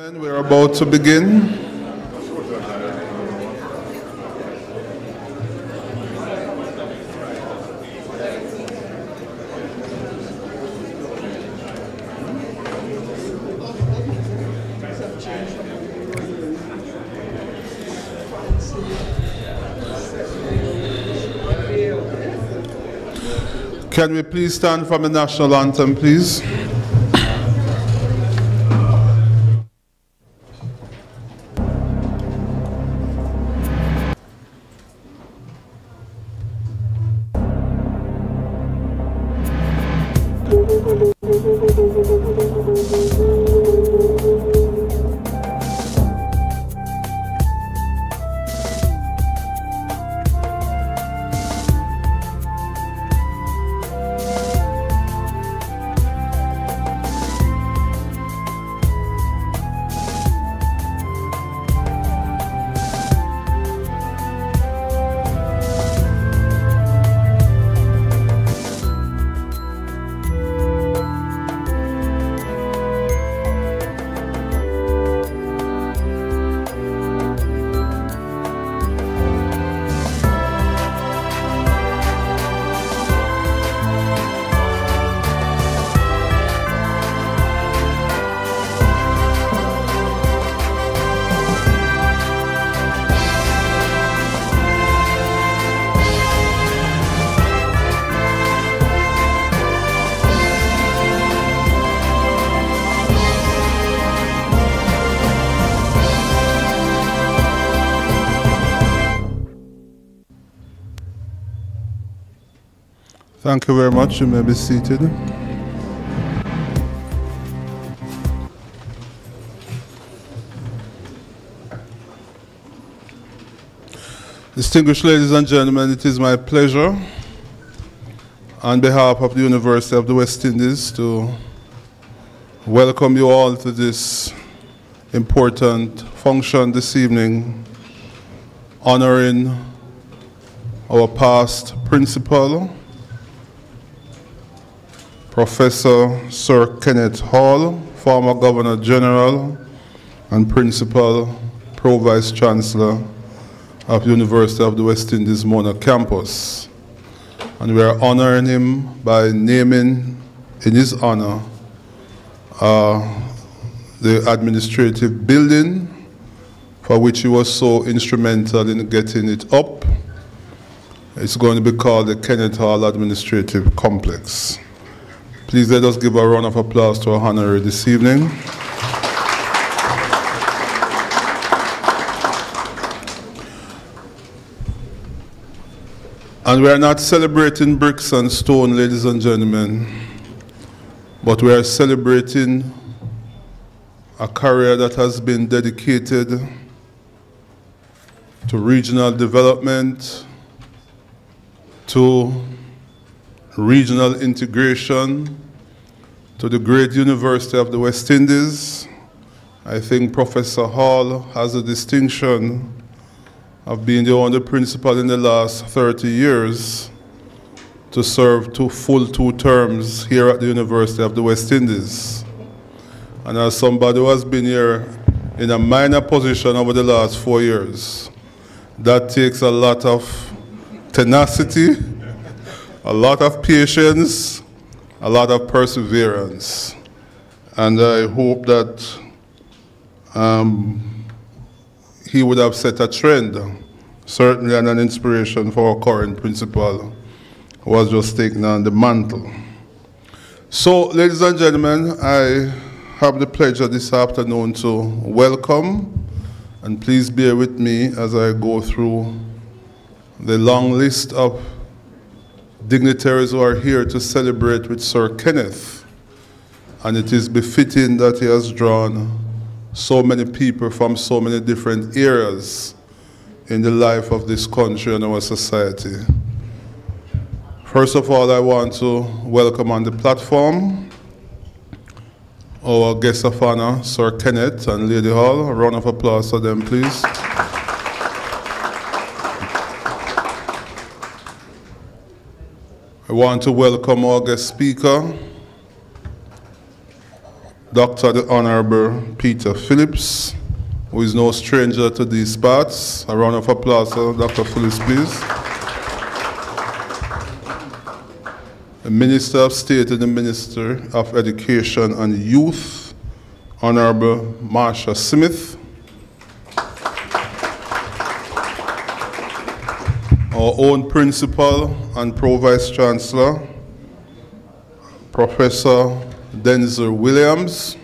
Gentlemen, we're about to begin. Can we please stand for the national anthem, please? Thank you very much. You may be seated. Distinguished ladies and gentlemen, it is my pleasure on behalf of the University of the West Indies to welcome you all to this important function this evening, honoring our past principal, Professor Sir Kenneth Hall, former Governor General and Principal Pro-Vice Chancellor of the University of the West Indies Mona Campus. And we are honoring him by naming in his honor the administrative building for which he was so instrumental in getting it up. It's going to be called the Kenneth Hall Administrative Complex. Please let us give a round of applause to our honorary this evening. And we are not celebrating bricks and stone, ladies and gentlemen, but we are celebrating a career that has been dedicated to regional development, to regional integration, to the great University of the West Indies. I think Professor Hall has a distinction of being the only principal in the last 30 years to serve two full terms here at the University of the West Indies. And as somebody who has been here in a minor position over the last 4 years, that takes a lot of tenacity, a lot of patience, a lot of perseverance. And I hope that he would have set a trend, certainly, and an inspiration for our current principal who has just taken on the mantle. So, ladies and gentlemen, I have the pleasure this afternoon to welcome, and please bear with me as I go through the long list of dignitaries who are here to celebrate with Sir Kenneth, and it is befitting that he has drawn so many people from so many different areas in the life of this country and our society. First of all, I want to welcome on the platform our guest of honor, Sir Kenneth and Lady Hall. A round of applause for them, please. I want to welcome our guest speaker, Dr. the Honorable Peter Phillips, who is no stranger to these parts. A round of applause for Dr. Phillips, please. The Minister of State and the Minister of Education and Youth, Honorable Marcia Smith. Our own Principal and Pro-Vice Chancellor, Professor Denzil Williams.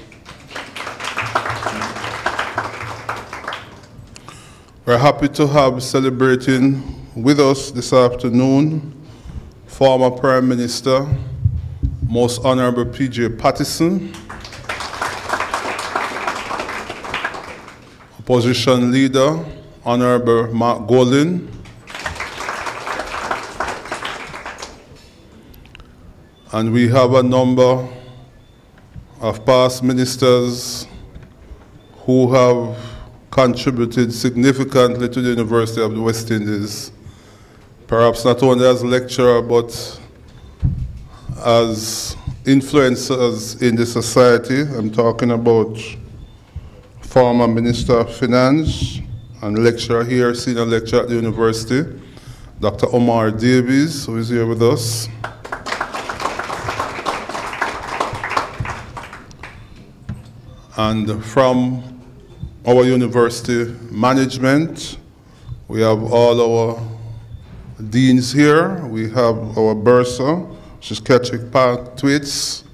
We're happy to have celebrating with us this afternoon former Prime Minister, Most Honorable P.J. Patterson, Opposition Leader, Honorable Mark Golding, and we have a number of past ministers who have contributed significantly to the University of the West Indies, perhaps not only as lecturer, but as influencers in the society. I'm talking about former Minister of Finance and lecturer here, senior lecturer at the university, Dr. Omar Davies, who is here with us. And from our university management, we have all our deans here. We have our bursar, she's Patrick Park Twits.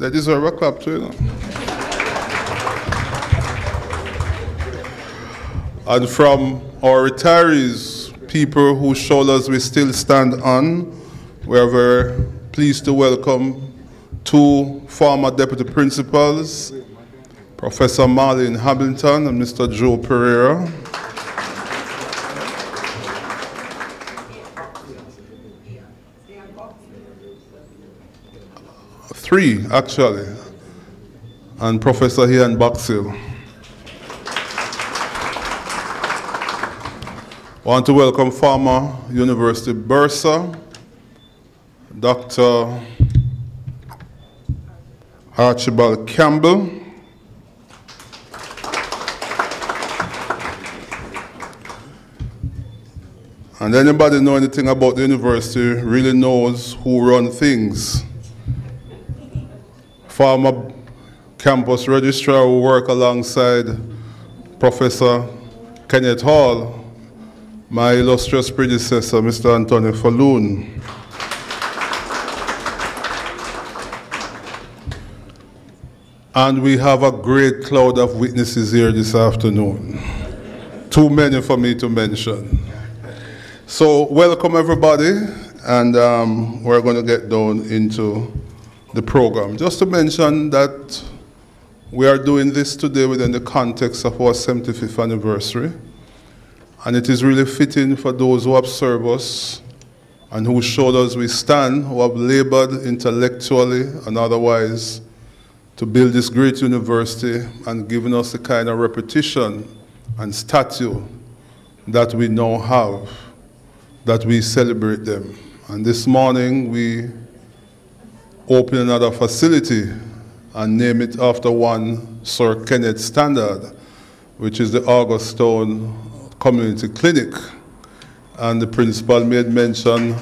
That is her rock club too, you know. And from our retirees, people whose shoulders we still stand on, we are very pleased to welcome two former deputy principals, Professor Marlene Hamilton and Mr. Joe Pereira. Three, actually, and Professor Ian Boxill. I want to welcome former University Bursar, Dr. Archibald Campbell, and anybody know anything about the university really knows who run things. Former campus registrar who work alongside Professor Kenneth Hall, my illustrious predecessor, Mr. Anthony Falloon. And we have a great cloud of witnesses here this afternoon. Too many for me to mention. So welcome everybody, and we're going to get down into the program. Just to mention that we are doing this today within the context of our 75th anniversary, and it is really fitting for those who have served us and whose shoulders we stand, who have labored intellectually and otherwise to build this great university and giving us the kind of repetition and stature that we now have, that we celebrate them. And this morning we open another facility and name it after one Sir Kenneth Standard, which is the Augusttown Community Clinic. And the principal made mention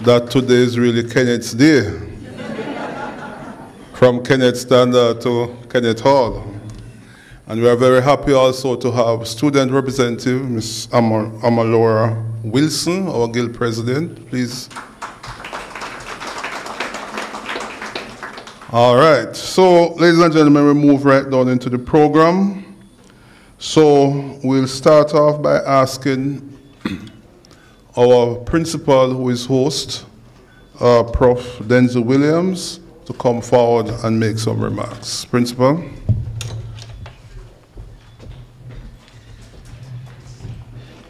that today is really Kenneth's day. From Kenneth Standard to Kenneth Hall. And we are very happy also to have student representative, Ms. Amal Omolara Wilson, our guild president, please. All right, so ladies and gentlemen, we move right down into the program. So we'll start off by asking our principal who is host, Prof. Denzil Williams, to come forward and make some remarks. Principal.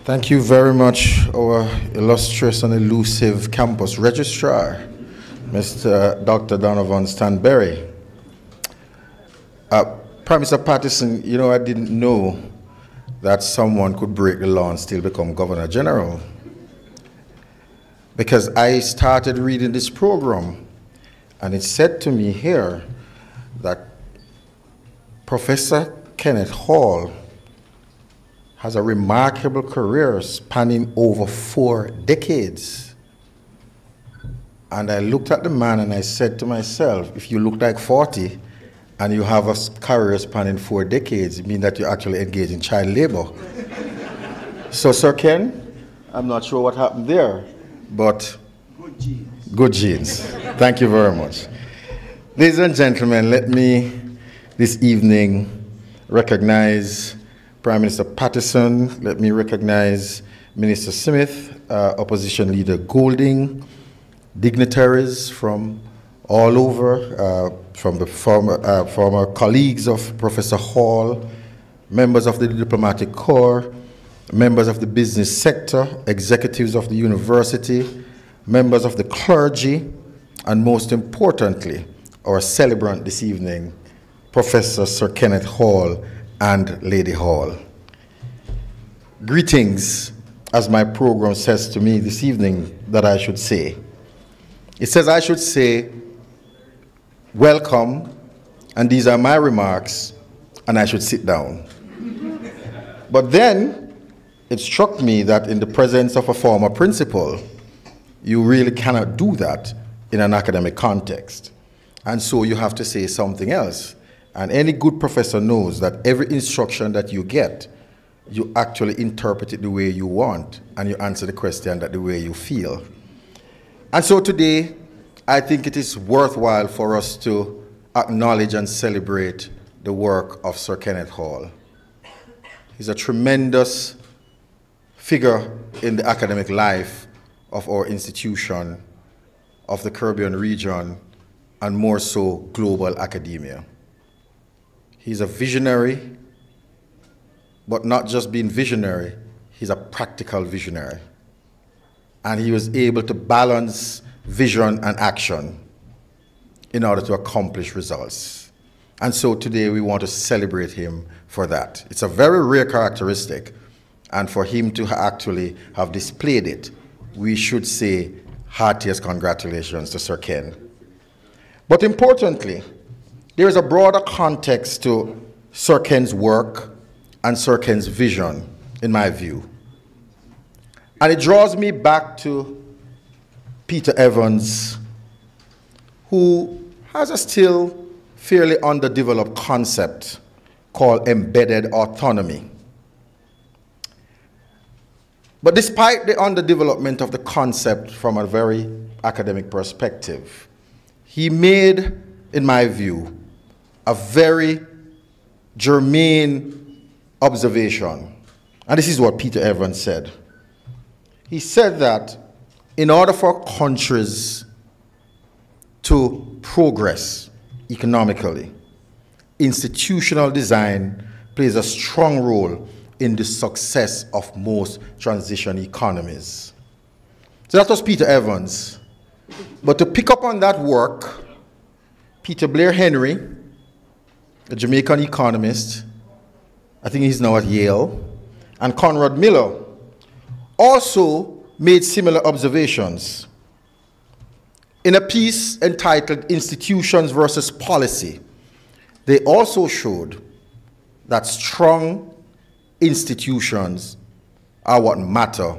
Thank you very much, our illustrious and elusive campus registrar, Mr. Dr. Donovan Stanberry. Prime Minister Patterson, you know, I didn't know that someone could break the law and still become Governor General, because I started reading this program And it said to me here that Professor Kenneth Hall has a remarkable career spanning over 4 decades. And I looked at the man and I said to myself, if you look like 40 and you have a career spanning 4 decades, it means that you actually engage in child labor. So, Sir Ken, I'm not sure what happened there, but good genes. Good genes. Thank you very much. Ladies and gentlemen, let me this evening recognize Prime Minister Patterson. Let me recognize Minister Smith, Opposition Leader Golding, dignitaries from all over, from the former colleagues of Professor Hall, members of the diplomatic corps, members of the business sector, executives of the university, members of the clergy, and most importantly, our celebrant this evening, Professor Sir Kenneth Hall and Lady Hall. Greetings, as my program says to me this evening that I should say. It says I should say, welcome, and these are my remarks, and I should sit down. But then, it struck me that in the presence of a former principal, you really cannot do that in an academic context. And so you have to say something else. And any good professor knows that every instruction that you get, you actually interpret it the way you want, and you answer the question that the way you feel. And so today, I think it is worthwhile for us to acknowledge and celebrate the work of Sir Kenneth Hall. He's a tremendous figure in the academic life of our institution, of the Caribbean region, and more so global academia. He's a visionary, but not just being visionary, he's a practical visionary. And he was able to balance vision and action in order to accomplish results. And so today we want to celebrate him for that. It's a very rare characteristic, and for him to actually have displayed it, we should say heartiest congratulations to Sir Ken. But importantly, there is a broader context to Sir Ken's work and Sir Ken's vision, in my view. And it draws me back to Peter Evans, who has a still fairly underdeveloped concept called embedded autonomy. But despite the underdevelopment of the concept from a very academic perspective, he made, in my view, a very germane observation. And this is what Peter Evans said. He said that in order for countries to progress economically, institutional design plays a strong role in the success of most transition economies. So that was Peter Evans. But to pick up on that work, Peter Blair Henry, a Jamaican economist, I think he's now at Yale, and Conrad Miller also made similar observations. In a piece entitled Institutions versus Policy, they also showed that strong institutions are what matter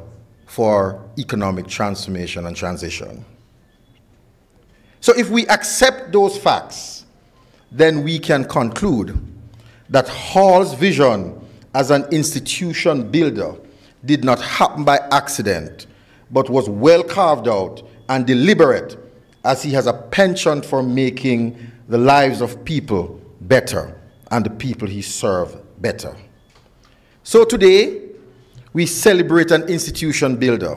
for economic transformation and transition. So if we accept those facts, then we can conclude that Hall's vision as an institution builder did not happen by accident, but was well carved out and deliberate, as he has a penchant for making the lives of people better and the people he served better. So today, we celebrate an institution builder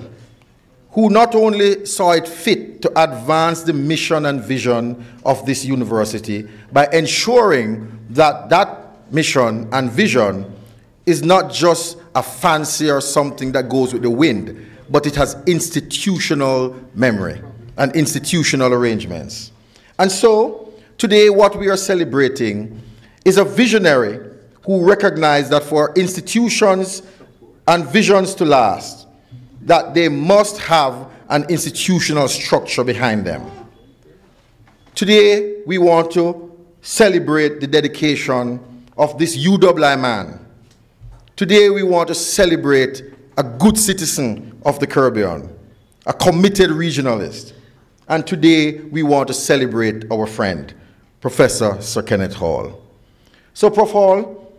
who not only saw it fit to advance the mission and vision of this university by ensuring that that mission and vision is not just a fancy or something that goes with the wind, but it has institutional memory and institutional arrangements. And so today what we are celebrating is a visionary who recognize that for institutions and visions to last, that they must have an institutional structure behind them. Today, we want to celebrate the dedication of this UWI man. Today, we want to celebrate a good citizen of the Caribbean, a committed regionalist. And today, we want to celebrate our friend, Professor Sir Kenneth Hall. So, Prof. Hall,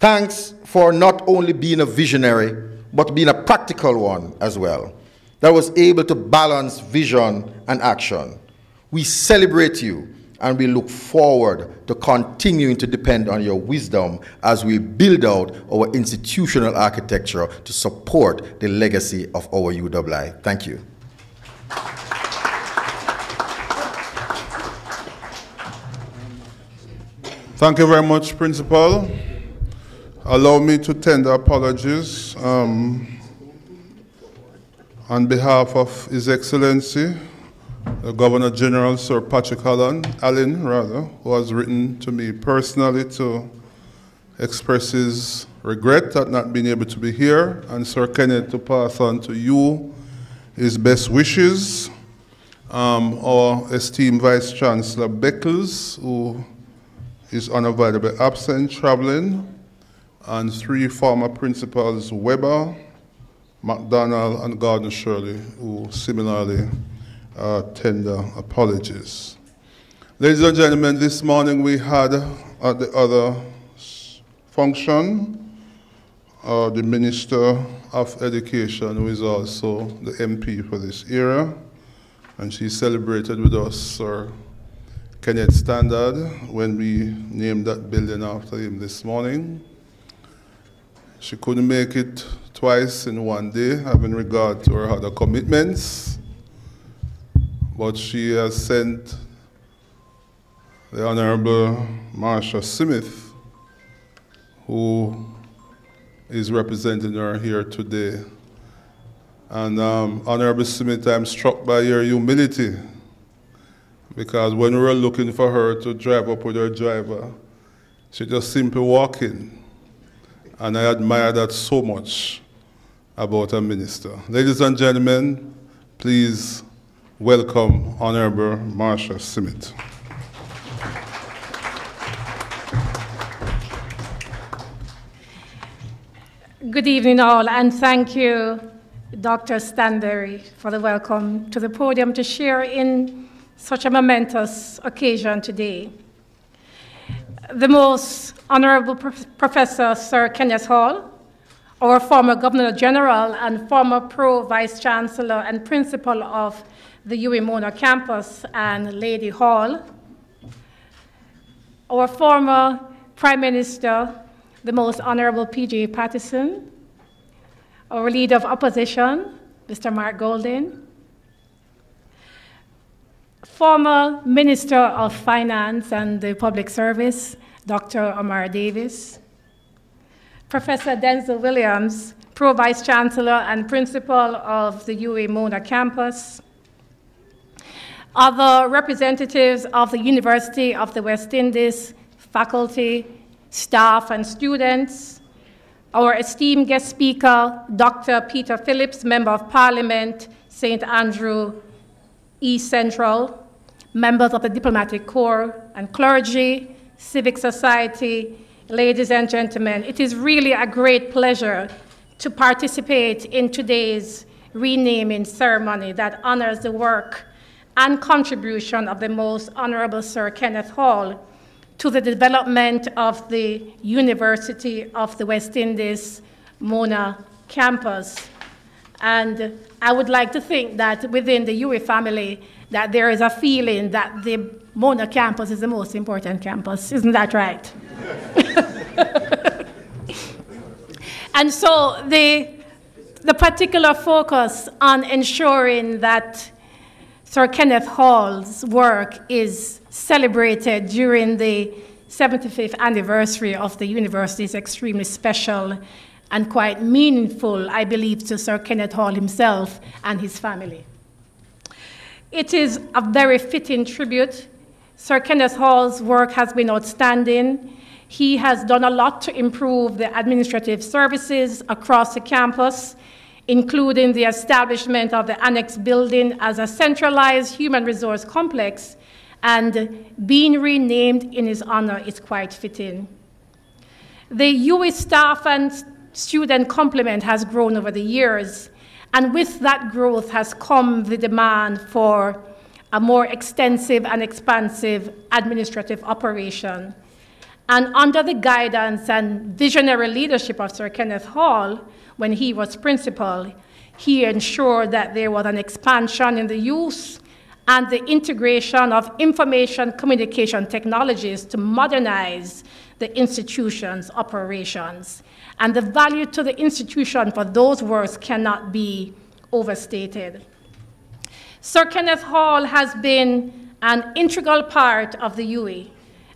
thanks for not only being a visionary, but being a practical one as well, that was able to balance vision and action. We celebrate you, and we look forward to continuing to depend on your wisdom as we build out our institutional architecture to support the legacy of our UWI. Thank you. Thank you very much, Principal. Allow me to tender apologies on behalf of His Excellency, the Governor General, Sir Patrick Allen, who has written to me personally to express his regret at not being able to be here, and Sir Kenneth to pass on to you his best wishes. Our esteemed Vice Chancellor Beckles, who is unavoidably absent, traveling, and three former principals, Weber, McDonald, and Gardner Shirley, who similarly tender apologies. Ladies and gentlemen, this morning we had at the other function the Minister of Education, who is also the MP for this area, and she celebrated with us Sir Kenneth Standard when we named that building after him this morning. She couldn't make it twice in one day, having regard to her other commitments, but she has sent the Honorable Marcia Smith, who is representing her here today. And Honorable Smith, I'm struck by your humility, because when we were looking for her to drive up with her driver, she just simply walked in. And I admire that so much about our minister. Ladies and gentlemen, please welcome Honorable Marcia Smith. Good evening all, and thank you, Dr. Stanberry, for the welcome to the podium to share in such a momentous occasion today. The most Honorable Professor Sir Kenneth Hall, our former Governor General and former Pro Vice Chancellor and Principal of the UWI Mona campus, and Lady Hall, our former Prime Minister, the most Honorable P.J. Patterson, our Leader of Opposition, Mr. Mark Golding, former Minister of Finance and the Public Service, Dr. Omar Davies, Professor Denzil Williams, Pro Vice Chancellor and Principal of the UWI Mona campus, other representatives of the University of the West Indies, faculty, staff, and students, our esteemed guest speaker, Dr. Peter Phillips, Member of Parliament, St. Andrew East Central, members of the Diplomatic Corps and clergy, civic society, ladies and gentlemen, it is really a great pleasure to participate in today's renaming ceremony that honors the work and contribution of the most Honorable Sir Kenneth Hall to the development of the University of the West Indies Mona campus. And I would like to think that within the UWI family, that there is a feeling that the Mona campus is the most important campus. Isn't that right? And so the particular focus on ensuring that Sir Kenneth Hall's work is celebrated during the 75th anniversary of the university is extremely special and quite meaningful, I believe, to Sir Kenneth Hall himself and his family. It is a very fitting tribute. Sir Kenneth Hall's work has been outstanding. He has done a lot to improve the administrative services across the campus, including the establishment of the Annex Building as a centralized human resource complex and being renamed in his honor is quite fitting. The UWI staff and student complement has grown over the years, and with that growth has come the demand for a more extensive and expansive administrative operation. And under the guidance and visionary leadership of Sir Kenneth Hall, when he was principal, he ensured that there was an expansion in the use and the integration of information communication technologies to modernize the institution's operations. And the value to the institution for those works cannot be overstated. Sir Kenneth Hall has been an integral part of the UWI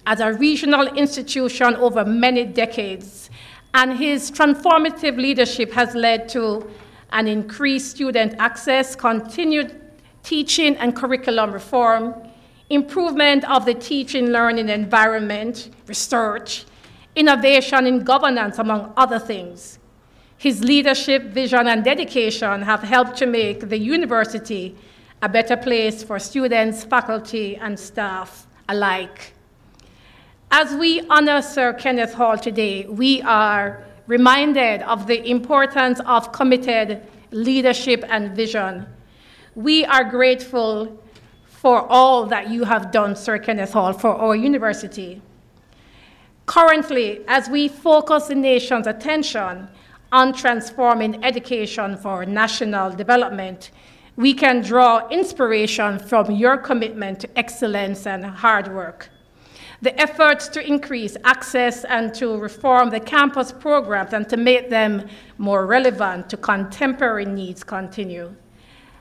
as a regional institution over many decades, and his transformative leadership has led to an increased student access, continued teaching and curriculum reform, improvement of the teaching learning environment, research, innovation in governance, among other things. His leadership, vision, and dedication have helped to make the university a better place for students, faculty, and staff alike. As we honor Sir Kenneth Hall today, we are reminded of the importance of committed leadership and vision. We are grateful for all that you have done, Sir Kenneth Hall, for our university. Currently, as we focus the nation's attention on transforming education for national development, we can draw inspiration from your commitment to excellence and hard work. The efforts to increase access and to reform the campus programs and to make them more relevant to contemporary needs continue.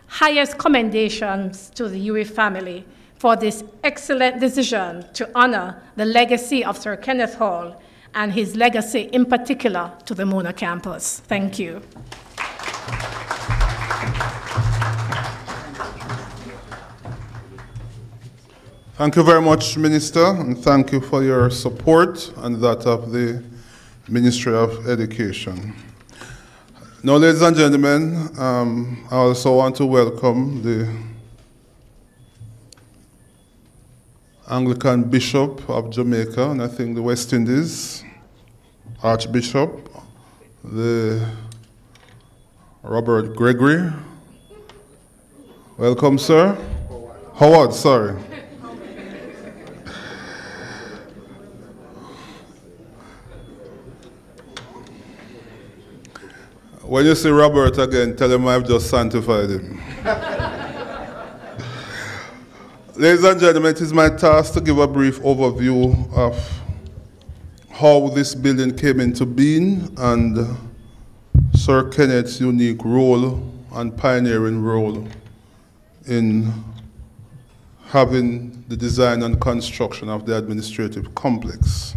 Highest commendations to the UWI family for this excellent decision to honor the legacy of Sir Kenneth Hall and his legacy in particular to the Mona campus. Thank you. Thank you very much, Minister, and thank you for your support and that of the Ministry of Education. Now, ladies and gentlemen, I also want to welcome the Anglican Bishop of Jamaica and I think the West Indies, Archbishop, the Robert Gregory. Welcome, sir. Howard, sorry. When you see Robert again, tell him I've just sanctified him. Ladies and gentlemen, it is my task to give a brief overview of how this building came into being and Sir Kenneth's unique role and pioneering role in having the design and construction of the administrative complex.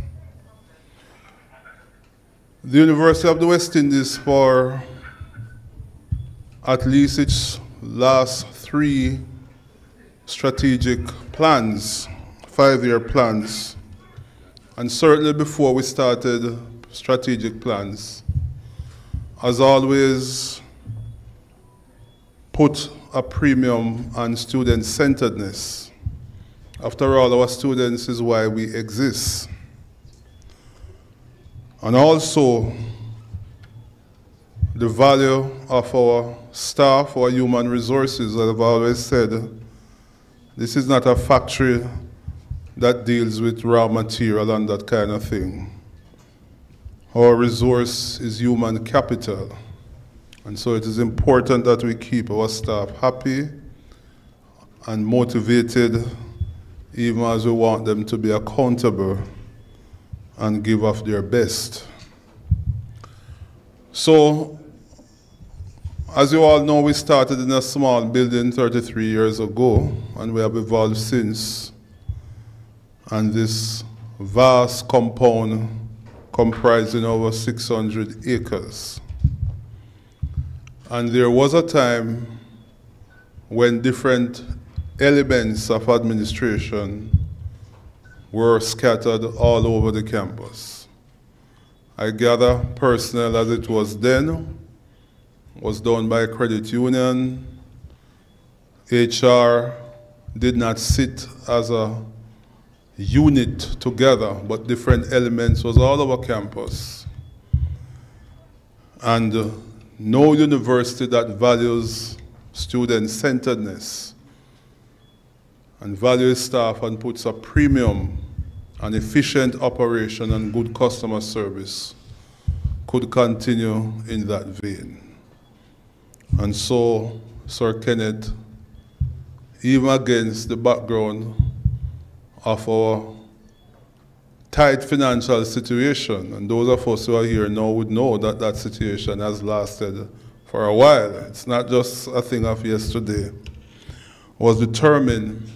The University of the West Indies, for at least its last three strategic plans, five-year plans, and certainly before we started strategic plans, has always put a premium on student-centeredness. After all, our students is why we exist. And also the value of our staff, our human resources. I've always said, this is not a factory that deals with raw material and that kind of thing. Our resource is human capital. And so it is important that we keep our staff happy and motivated, even as we want them to be accountable and give off their best. So, as you all know, we started in a small building 33 years ago, and we have evolved since. And this vast compound comprising over 600 acres. And there was a time when different elements of administration were scattered all over the campus. I gather personnel, as it was then, was done by credit union, HR, did not sit as a unit together, but different elements was all over campus. And no university that values student-centeredness and values staff and puts a premium on efficient operation and good customer service could continue in that vein. And so, Sir Kenneth, even against the background of our tight financial situation, and those of us who are here now would know that that situation has lasted for a while. It's not just a thing of yesterday. Was determined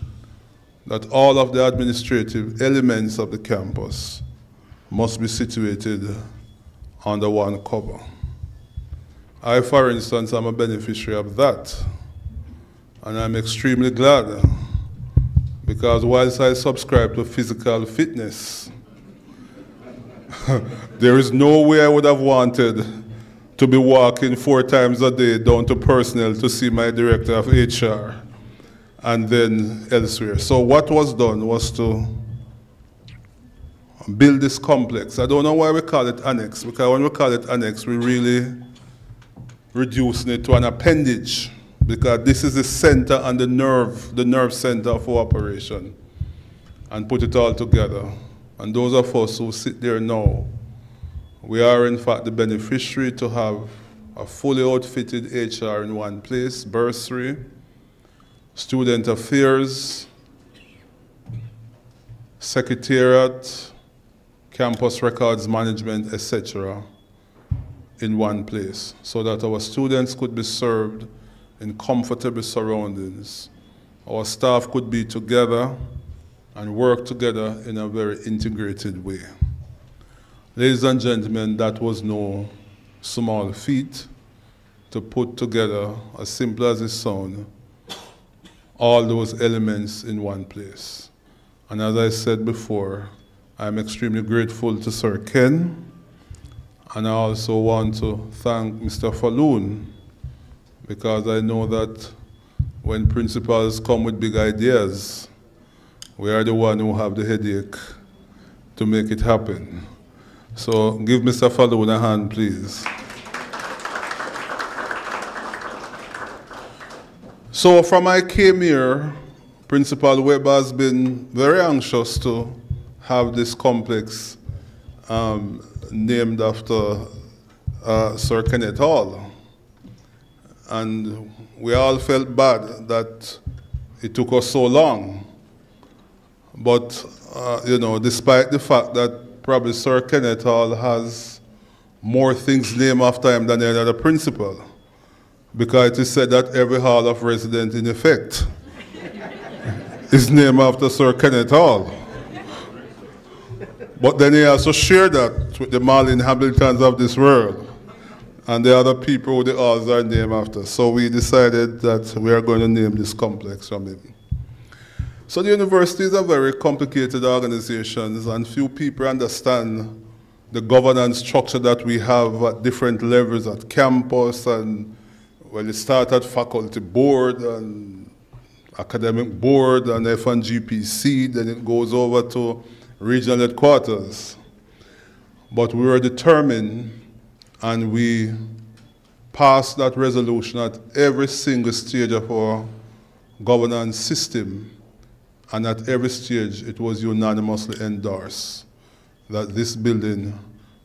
that all of the administrative elements of the campus must be situated under one cover. I, for instance, am a beneficiary of that. And I'm extremely glad, because whilst I subscribe to physical fitness, there is no way I would have wanted to be walking 4 times a day down to personnel to see my director of HR and then elsewhere. So what was done was to build this complex. I don't know why we call it annex, because when we call it annex, we really reducing it to an appendage, because this is the center and the nerve center of our operation, and put it all together. And those of us who sit there now, we are in fact the beneficiary to have a fully outfitted HR in one place, bursary, student affairs, secretariat, campus records management, etc., in one place, so that our students could be served in comfortable surroundings. Our staff could be together and work together in a very integrated way. Ladies and gentlemen, that was no small feat to put together, as simple as it sounds, all those elements in one place. And as I said before, I'm extremely grateful to Sir Ken, and I also want to thank Mr. Falloon, because I know that when principals come with big ideas, we are the one who have the headache to make it happen. So give Mr. Falloon a hand, please. So from I came here, Principal Weber has been very anxious to have this complex named after Sir Kenneth Hall. And we all felt bad that it took us so long. But, you know, despite the fact that probably Sir Kenneth Hall has more things named after him than any other principal, because it is said that every hall of residence, in effect, is named after Sir Kenneth Hall. But then he also shared that with the Marlene Hamiltons of this world and the other people who the halls are named after. So we decided that we are going to name this complex from him. So the universities are very complicated organizations, and few people understand the governance structure that we have at different levels at campus, and well, it started faculty board and academic board and F&GPC, then it goes over to regional headquarters. But we were determined, and we passed that resolution at every single stage of our governance system, and at every stage it was unanimously endorsed that this building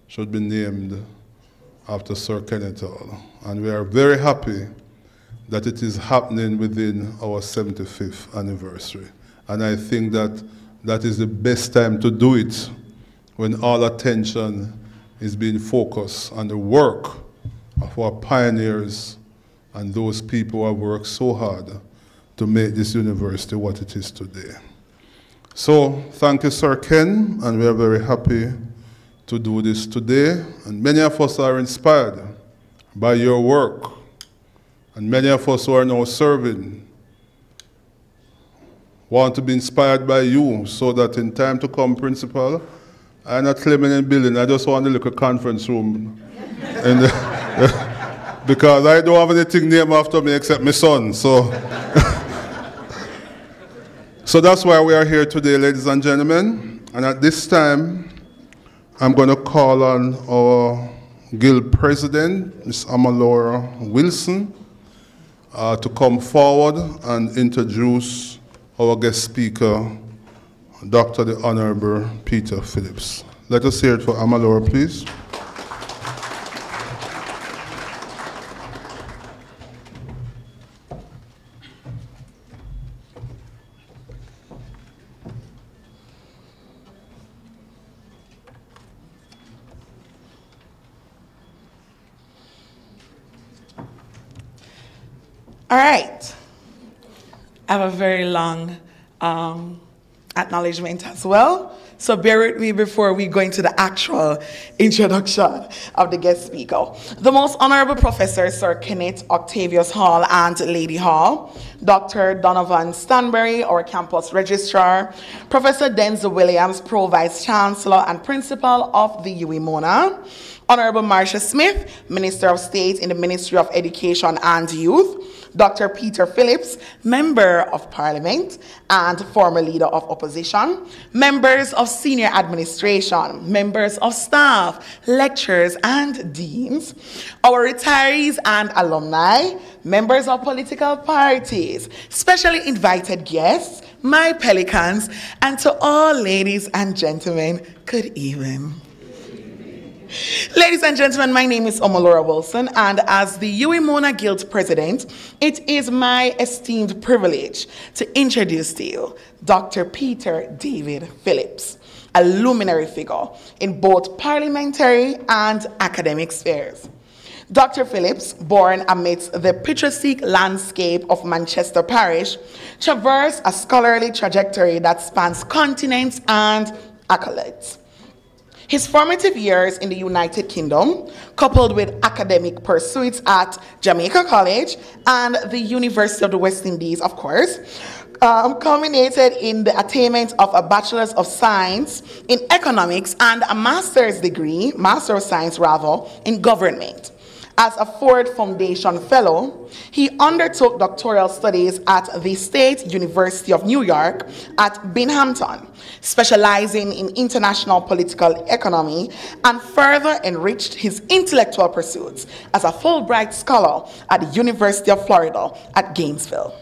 should be named after Sir Kenneth Hall. And we are very happy that it is happening within our 75th anniversary. And I think that that is the best time to do it, when all attention is being focused on the work of our pioneers and those people who have worked so hard to make this university what it is today. So thank you, Sir Ken, and we are very happy to do this today. And many of us are inspired by your work, and many of us who are now serving want to be inspired by you, so that in time to come, Principal, I'm not claiming any building, I just want a little conference room. And, because I don't have anything named after me except my son, so. So that's why we are here today, ladies and gentlemen. And at this time, I'm going to call on our guild president, Ms. Omolara Wilson, to come forward and introduce our guest speaker, Dr. the Honorable Peter Phillips. Let us hear it for Omolara, please. All right, I have a very long acknowledgement as well, so bear with me before we go into the actual introduction of the guest speaker. The Most Honorable Professor Sir Kenneth Octavius Hall and Lady Hall, Dr. Donovan Stanberry, our campus registrar, Professor Denzil Williams, Pro Vice Chancellor and Principal of the UWI Mona, Honorable Marcia Smith, Minister of State in the Ministry of Education and Youth, Dr. Peter Phillips, Member of Parliament and former Leader of Opposition, members of senior administration, members of staff, lecturers and deans, our retirees and alumni, members of political parties, specially invited guests, my pelicans, and to all ladies and gentlemen, good evening. Ladies and gentlemen, my name is Omolara Wilson, and as the UWI Mona Guild President, it is my esteemed privilege to introduce to you Dr. Peter David Phillips, a luminary figure in both parliamentary and academic spheres. Dr. Phillips, born amidst the picturesque landscape of Manchester Parish, traversed a scholarly trajectory that spans continents and accolades. His formative years in the United Kingdom, coupled with academic pursuits at Jamaica College and the University of the West Indies, of course, culminated in the attainment of a Bachelor's of Science in Economics and a Master's degree, Master of Science rather, in Government. As a Ford Foundation Fellow, he undertook doctoral studies at the State University of New York at Binghamton, specializing in international political economy, and further enriched his intellectual pursuits as a Fulbright Scholar at the University of Florida at Gainesville.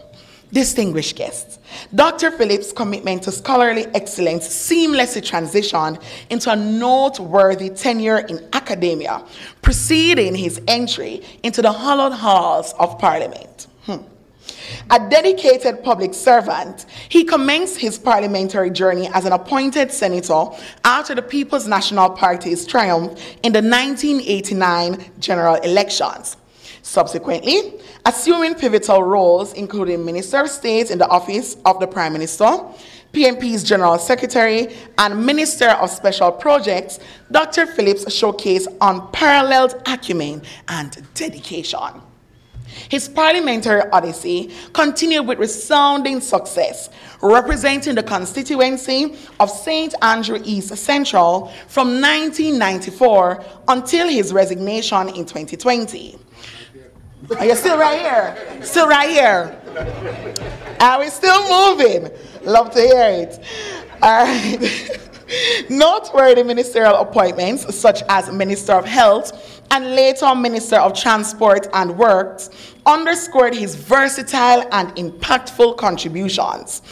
Distinguished guests, Dr. Phillips' commitment to scholarly excellence seamlessly transitioned into a noteworthy tenure in academia, preceding his entry into the hallowed halls of Parliament. A dedicated public servant, he commenced his parliamentary journey as an appointed senator after the People's National Party's triumph in the 1989 general elections. Subsequently, assuming pivotal roles including Minister of State in the Office of the Prime Minister, PNP's General Secretary, and Minister of Special Projects, Dr. Phillips showcased unparalleled acumen and dedication. His parliamentary odyssey continued with resounding success, representing the constituency of St. Andrew East Central from 1994 until his resignation in 2020. Are you still right here? Still right here? Are we still moving? Love to hear it. All right. Noteworthy ministerial appointments such as Minister of Health and later Minister of Transport and Works underscored his versatile and impactful contributions,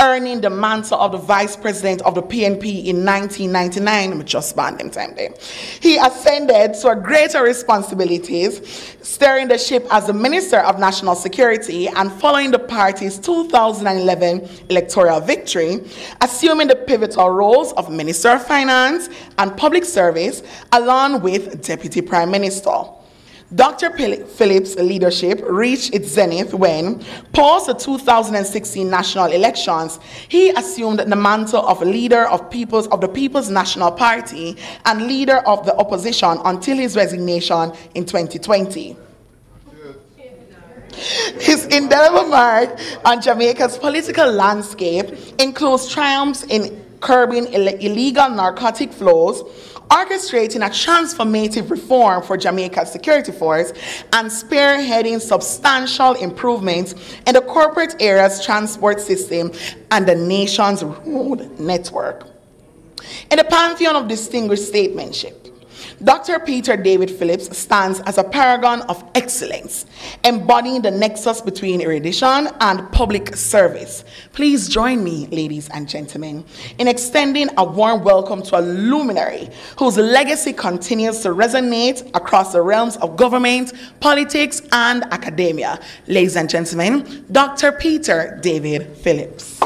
earning the mantle of the Vice President of the PNP in 1999, just banned him time there. He ascended to greater responsibilities, steering the ship as the Minister of National Security and following the party's 2011 electoral victory, assuming the pivotal roles of Minister of Finance and Public Service, along with Deputy Prime Minister. Dr. Phillips' leadership reached its zenith when, post the 2016 national elections, he assumed the mantle of leader of the People's National Party and leader of the opposition until his resignation in 2020. His indelible mark on Jamaica's political landscape includes triumphs in curbing illegal narcotic flows, orchestrating a transformative reform for Jamaica's security force, and spearheading substantial improvements in the corporate area's transport system and the nation's road network. In the pantheon of distinguished statesmanship, Dr. Peter David Phillips stands as a paragon of excellence, embodying the nexus between erudition and public service. Please join me, ladies and gentlemen, in extending a warm welcome to a luminary whose legacy continues to resonate across the realms of government, politics, and academia. Ladies and gentlemen, Dr. Peter David Phillips.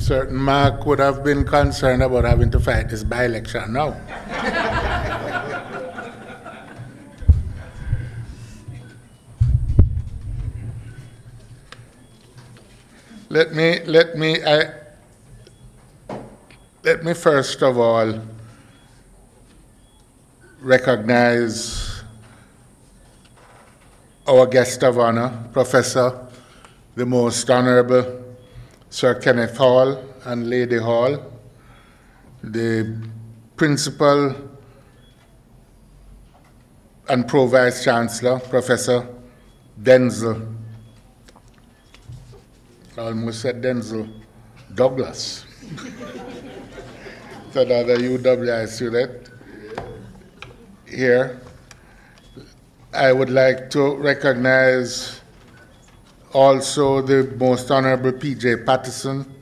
Certain Mark would have been concerned about having to fight this by-election now. Let me first of all recognize our guest of honor, Professor, the Most Honorable Sir Kenneth Hall and Lady Hall, the Principal and Pro-Vice Chancellor, Professor Denzil, I almost said Denzil Douglas, another UWI student here. I would like to recognize also the Most Honorable P.J. Patterson,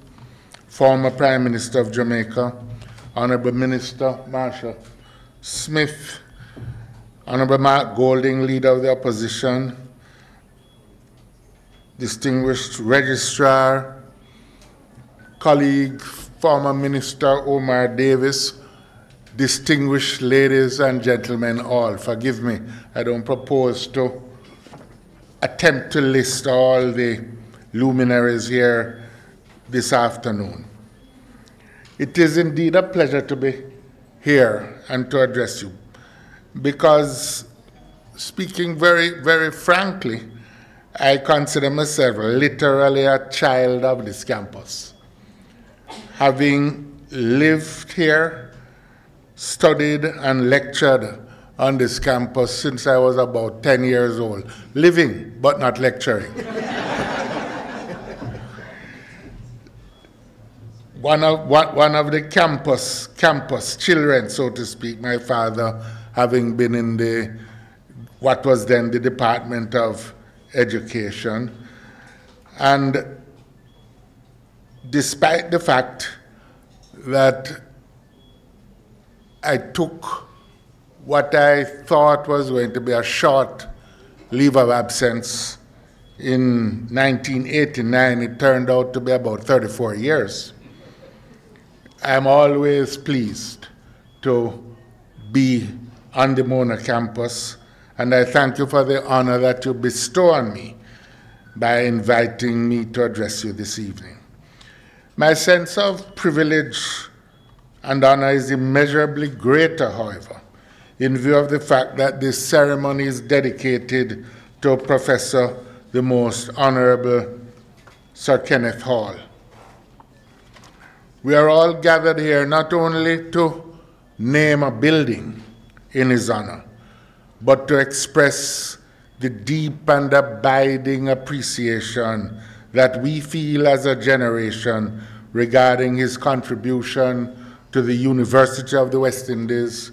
former Prime Minister of Jamaica, Honorable Minister Marcia Smith, Honorable Mark Golding, Leader of the Opposition, distinguished Registrar, colleague, former Minister Omar Davies, distinguished ladies and gentlemen all. Forgive me, I don't propose to attempt to list all the luminaries here this afternoon. It is indeed a pleasure to be here and to address you, because speaking very, very frankly, I consider myself literally a child of this campus. Having lived here, studied and lectured on this campus since I was about 10 years old, living but not lecturing. One of the campus children, so to speak, my father having been in the, what was then the Department of Education. And despite the fact that I took what I thought was going to be a short leave of absence in 1989, it turned out to be about 34 years. I'm always pleased to be on the Mona campus, and I thank you for the honor that you bestow on me by inviting me to address you this evening. My sense of privilege and honor is immeasurably greater, however, in view of the fact that this ceremony is dedicated to Professor the Most Honorable Sir Kenneth Hall. We are all gathered here not only to name a building in his honor, but to express the deep and abiding appreciation that we feel as a generation regarding his contribution to the University of the West Indies,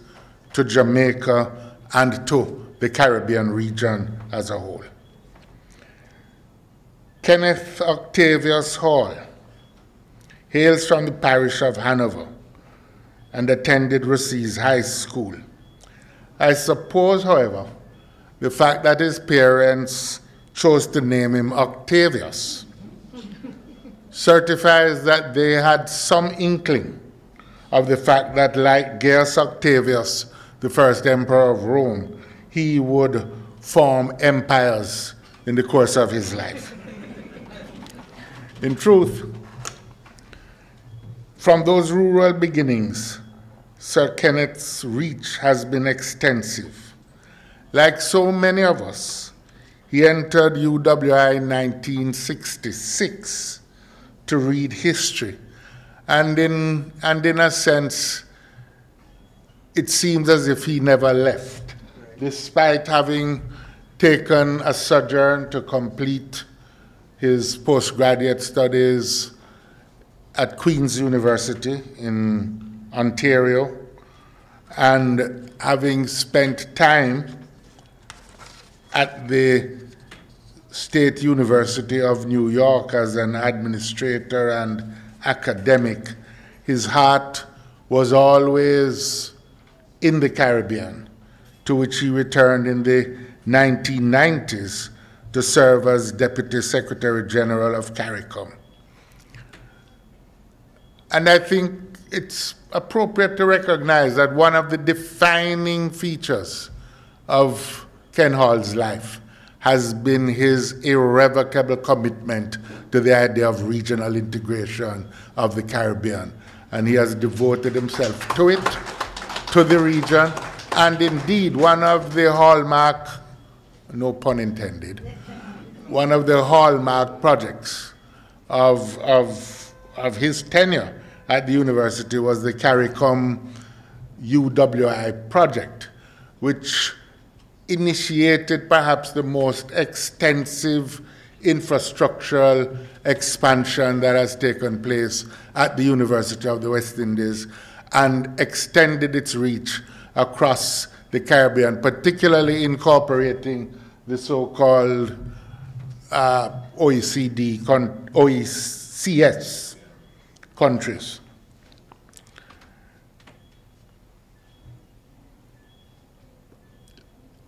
to Jamaica, and to the Caribbean region as a whole. Kenneth Octavius Hall hails from the parish of Hanover and attended Rusea's High School. I suppose, however, the fact that his parents chose to name him Octavius certifies that they had some inkling of the fact that, like Gaius Octavius, the first emperor of Rome, he would form empires in the course of his life. In truth, From those rural beginnings, Sir Kenneth's reach has been extensive. Like so many of us, he entered UWI in 1966 to read history. And in a sense, it seems as if he never left, despite having taken a sojourn to complete his postgraduate studies at Queen's University in Ontario, and having spent time at the State University of New York as an administrator and academic, his heart was always in the Caribbean, to which he returned in the 1990s to serve as Deputy Secretary General of CARICOM. And I think it's appropriate to recognize that one of the defining features of Ken Hall's life has been his irrevocable commitment to the idea of regional integration of the Caribbean. And he has devoted himself to it, to the region, and indeed one of the hallmark, no pun intended, one of the hallmark projects of his tenure at the university was the CARICOM UWI project, which initiated perhaps the most extensive infrastructural expansion that has taken place at the University of the West Indies and extended its reach across the Caribbean, particularly incorporating the so-called OECS countries.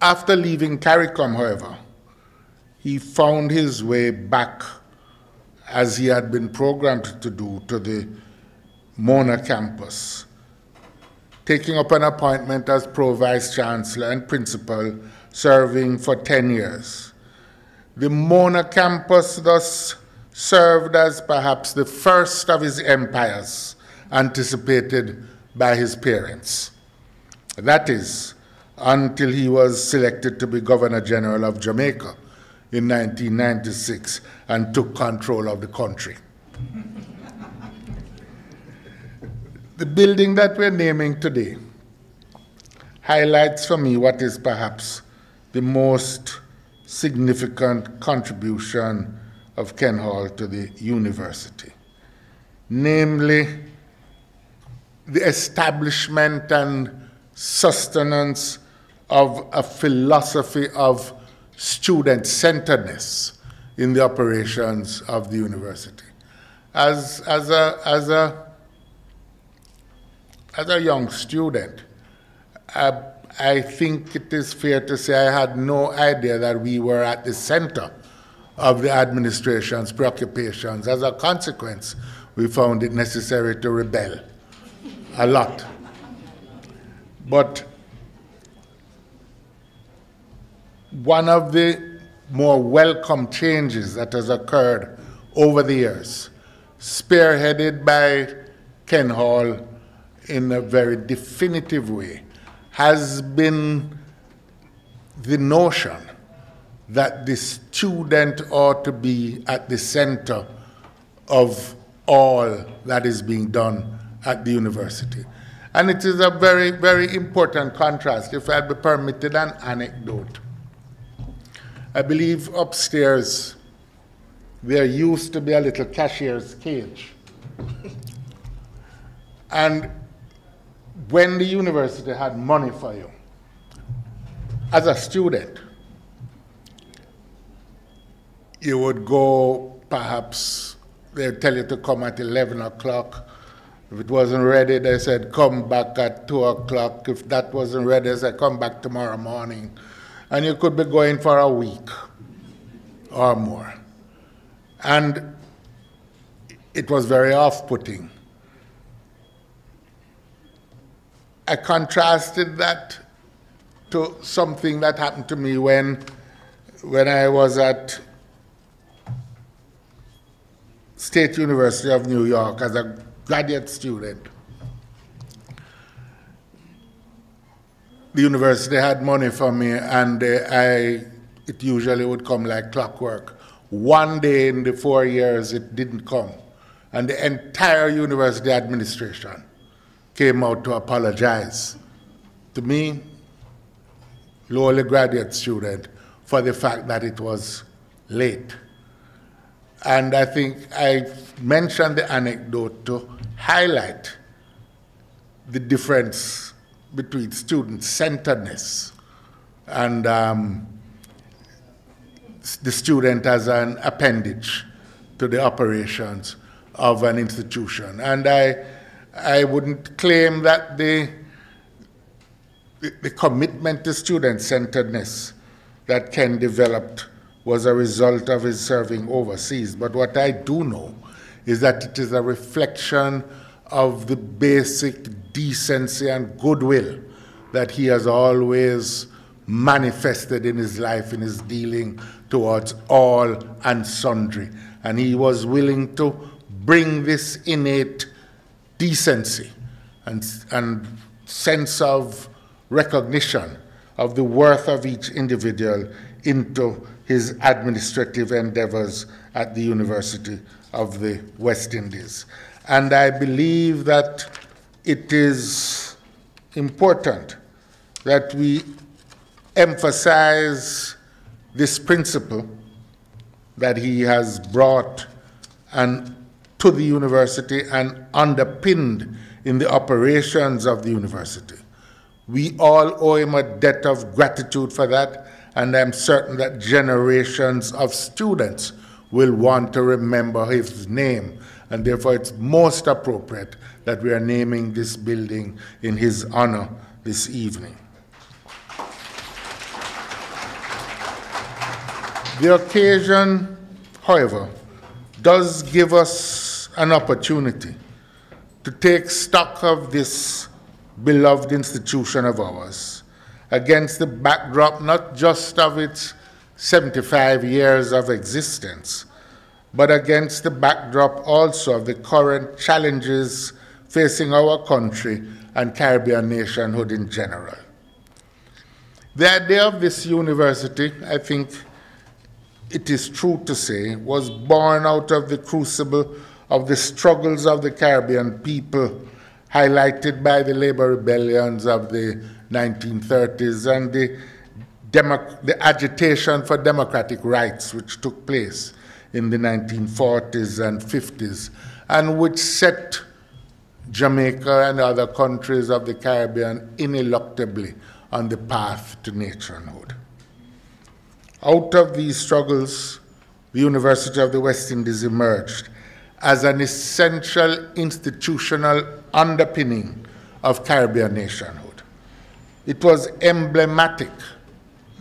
After leaving CARICOM, however, he found his way back, as he had been programmed to do, to the Mona campus, taking up an appointment as Pro-Vice Chancellor and Principal, serving for 10 years. The Mona campus thus served as perhaps the first of his empires anticipated by his parents. That is, until he was selected to be Governor General of Jamaica in 1996 and took control of the country. The building that we're naming today highlights for me what is perhaps the most significant contribution of Ken Hall to the university, namely the establishment and sustenance of a philosophy of student-centeredness in the operations of the university. As a young student, I think it is fair to say I had no idea that we were at the center of the administration's preoccupations. As a consequence, we found it necessary to rebel a lot. But one of the more welcome changes that has occurred over the years, spearheaded by Ken Hall in a very definitive way, has been the notion that the student ought to be at the center of all that is being done at the university. And it is a very, very important contrast. If I'd be permitted an anecdote, I believe upstairs there used to be a little cashier's cage. And when the university had money for you, as a student, you would go, perhaps, they'd tell you to come at 11 o'clock. If it wasn't ready, they said, come back at 2 o'clock. If that wasn't ready, they said, come back tomorrow morning. And you could be going for a week or more. And it was very off-putting. I contrasted that to something that happened to me when I was at State University of New York as a graduate student. The university had money for me, and it usually would come like clockwork. One day in the 4 years, it didn't come. And the entire university administration came out to apologize to me, lowly graduate student, for the fact that it was late. And I think I mentioned the anecdote to highlight the difference between student-centeredness and the student as an appendage to the operations of an institution. And I wouldn't claim that the commitment to student-centeredness that Ken developed was a result of his serving overseas. But what I do know is that it is a reflection of the basic decency and goodwill that he has always manifested in his life, in his dealing towards all and sundry. And he was willing to bring this innate decency and sense of recognition of the worth of each individual into his administrative endeavors at the University of the West Indies. And I believe that it is important that we emphasize this principle that he has brought to the university and underpinned in the operations of the university. We all owe him a debt of gratitude for that, and I'm certain that generations of students will want to remember his name, and therefore it's most appropriate that we are naming this building in his honor this evening. The occasion, however, does give us an opportunity to take stock of this beloved institution of ours against the backdrop not just of its 75 years of existence, but against the backdrop also of the current challenges facing our country and Caribbean nationhood in general. The idea of this university, I think it is true to say, was born out of the crucible of the struggles of the Caribbean people, highlighted by the labor rebellions of the 1930s and the agitation for democratic rights which took place in the 1940s and 50s, and which set Jamaica and other countries of the Caribbean ineluctably on the path to nationhood. Out of these struggles, the University of the West Indies emerged as an essential institutional underpinning of Caribbean nationhood. It was emblematic,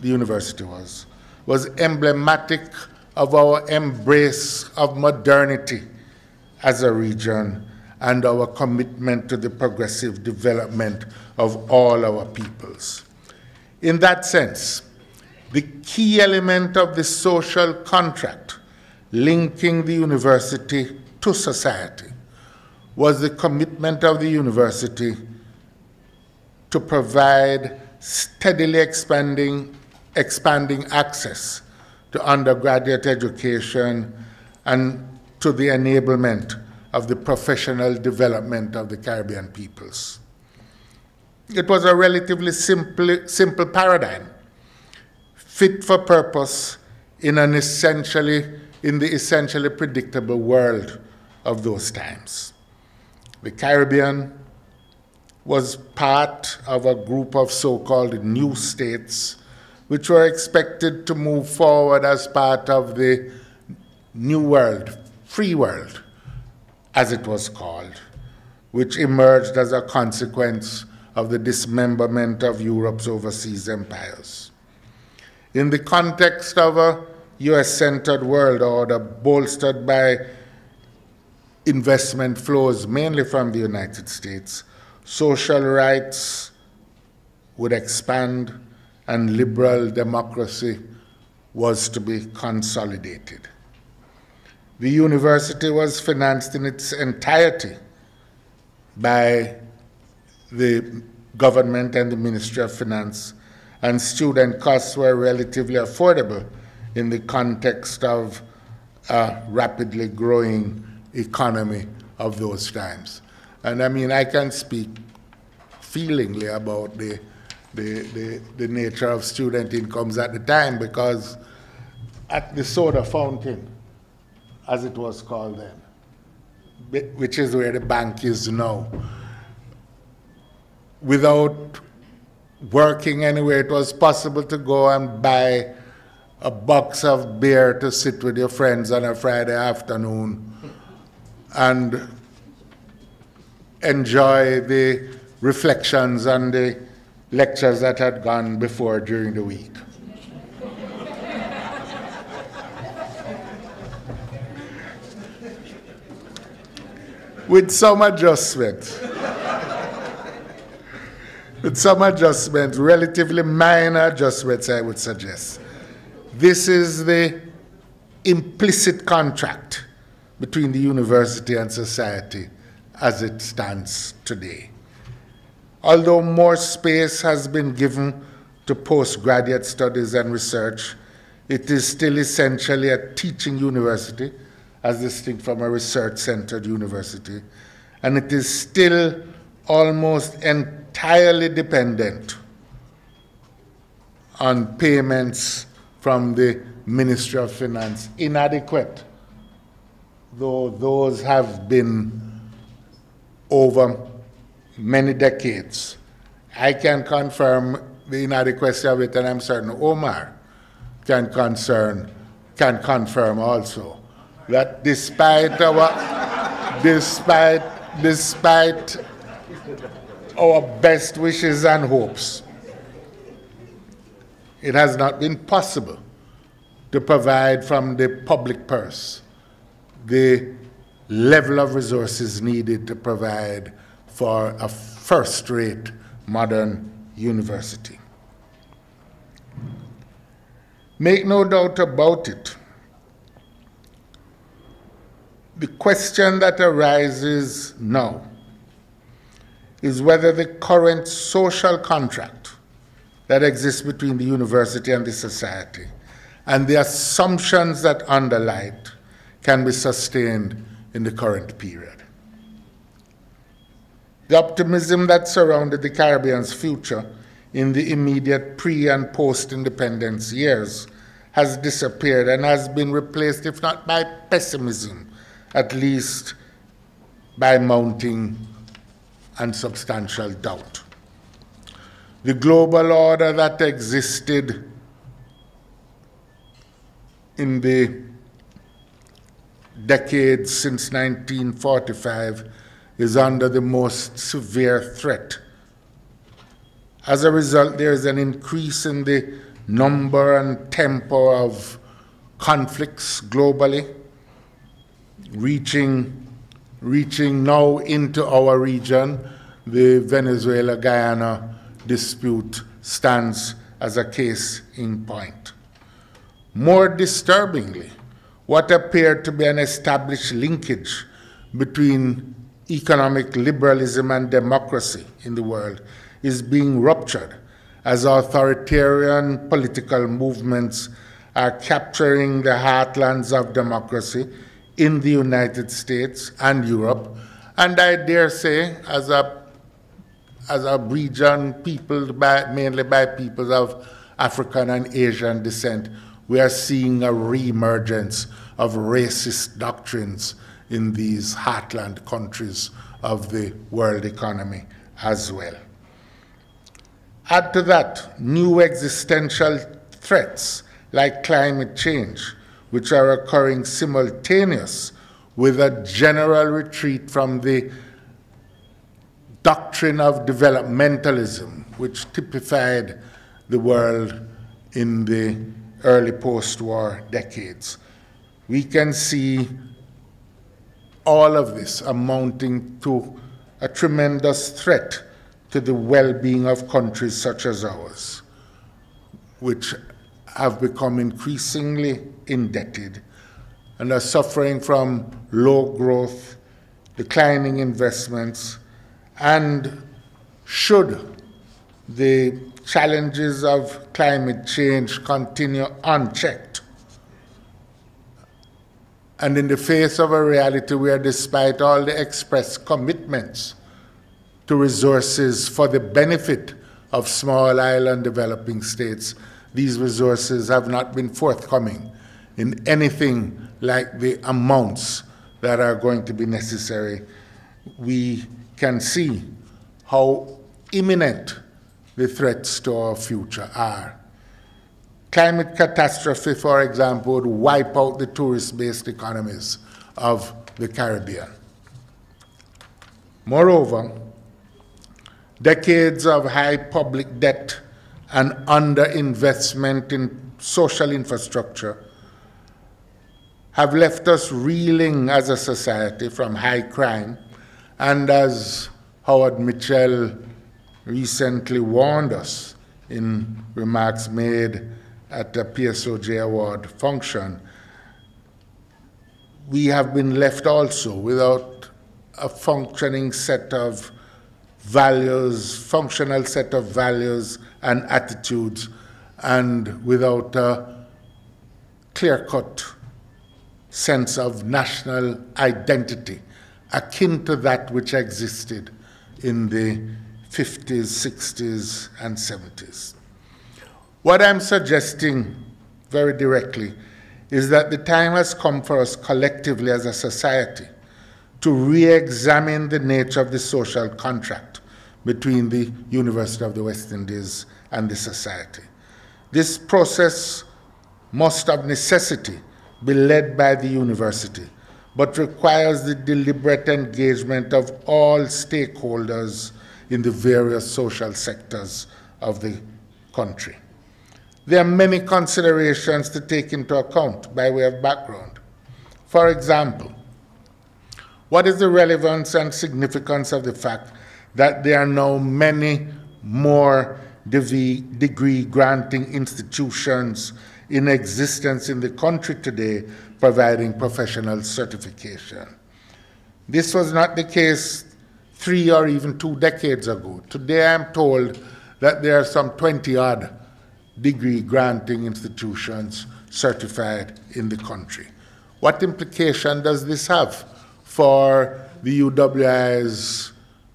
the university was emblematic of our embrace of modernity as a region and our commitment to the progressive development of all our peoples. In that sense, the key element of the social contract linking the university to society was the commitment of the university to provide steadily expanding access to undergraduate education and to the enablement of the professional development of the Caribbean peoples. It was a relatively simple paradigm, fit for purpose in the essentially predictable world of those times. The Caribbean was part of a group of so-called new states which were expected to move forward as part of the new world, free world, as it was called, which emerged as a consequence of the dismemberment of Europe's overseas empires. In the context of a US-centered world order bolstered by investment flows mainly from the United States, social rights would expand and liberal democracy was to be consolidated. The university was financed in its entirety by the government and the Ministry of Finance, and student costs were relatively affordable in the context of a rapidly growing economy of those times. And I mean, I can speak feelingly about the nature of student incomes at the time, because at the soda fountain, as it was called then, which is where the bank is now, without working anywhere, it was possible to go and buy a box of beer to sit with your friends on a Friday afternoon and enjoy the reflections on the lectures that had gone before during the week. With some adjustments, relatively minor adjustments, I would suggest. This is the implicit contract between the university and society as it stands today. Although more space has been given to postgraduate studies and research, it is still essentially a teaching university, as distinct from a research-centered university, and it is still almost entirely dependent on payments from the Ministry of Finance, inadequate, though those have been over many decades. I can confirm the inadequacy of it, and I'm certain Omar can confirm also that despite our despite our best wishes and hopes, it has not been possible to provide from the public purse the level of resources needed to provide for a first-rate modern university. Make no doubt about it, the question that arises now is whether the current social contract that exists between the university and the society, and the assumptions that underlie it, can be sustained in the current period. The optimism that surrounded the Caribbean's future in the immediate pre- and post-independence years has disappeared and has been replaced, if not by pessimism, at least by mounting and substantial doubt. The global order that existed in the decades since 1945 is under the most severe threat. As a result, there is an increase in the number and tempo of conflicts globally, reaching now into our region. The Venezuela-Guyana dispute stands as a case in point. More disturbingly, what appeared to be an established linkage between economic liberalism and democracy in the world is being ruptured as authoritarian political movements are capturing the heartlands of democracy in the United States and Europe, and I dare say, as a region peopled mainly by peoples of African and Asian descent, we are seeing a reemergence of racist doctrines in these heartland countries of the world economy as well. Add to that new existential threats like climate change, which are occurring simultaneous with a general retreat from the doctrine of developmentalism, which typified the world in the early post-war decades. We can see all of this amounting to a tremendous threat to the well-being of countries such as ours, which have become increasingly indebted and are suffering from low growth, declining investments, And should the challenges of climate change continue unchecked, and in the face of a reality where, despite all the expressed commitments to resources for the benefit of small island developing states, these resources have not been forthcoming in anything like the amounts that are going to be necessary, we can see how imminent the threats to our future are. Climate catastrophe, for example, would wipe out the tourist-based economies of the Caribbean. Moreover, decades of high public debt and underinvestment in social infrastructure have left us reeling as a society from high crime, and as Howard Mitchell recently warned us in remarks made at the PSOJ Award function, we have been left also without a functioning set of values, functional set of values and attitudes, and without a clear-cut sense of national identity, akin to that which existed in the 50s, 60s, and 70s. What I'm suggesting very directly is that the time has come for us collectively as a society to re-examine the nature of the social contract between the University of the West Indies and the society. This process must of necessity be led by the university, but requires the deliberate engagement of all stakeholders in the various social sectors of the country. There are many considerations to take into account by way of background. For example, what is the relevance and significance of the fact that there are now many more degree-granting institutions in existence in the country today providing professional certification? This was not the case 3 or even 2 decades ago. Today I'm told that there are some 20-odd degree-granting institutions certified in the country. What implication does this have for the UWI's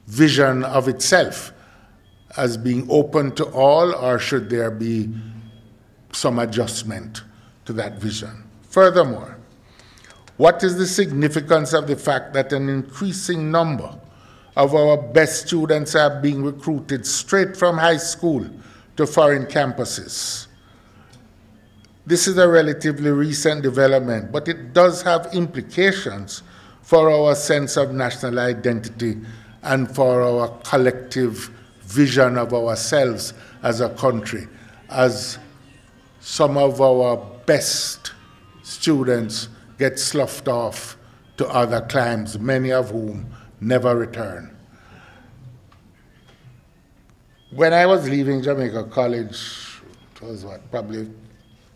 vision of itself as being open to all, or should there be some adjustment to that vision? Furthermore, what is the significance of the fact that an increasing number of our best students are being recruited straight from high school to foreign campuses? This is a relatively recent development, but it does have implications for our sense of national identity and for our collective vision of ourselves as a country, as some of our best students get sloughed off to other climes, many of whom never return. When I was leaving Jamaica College, it was what, probably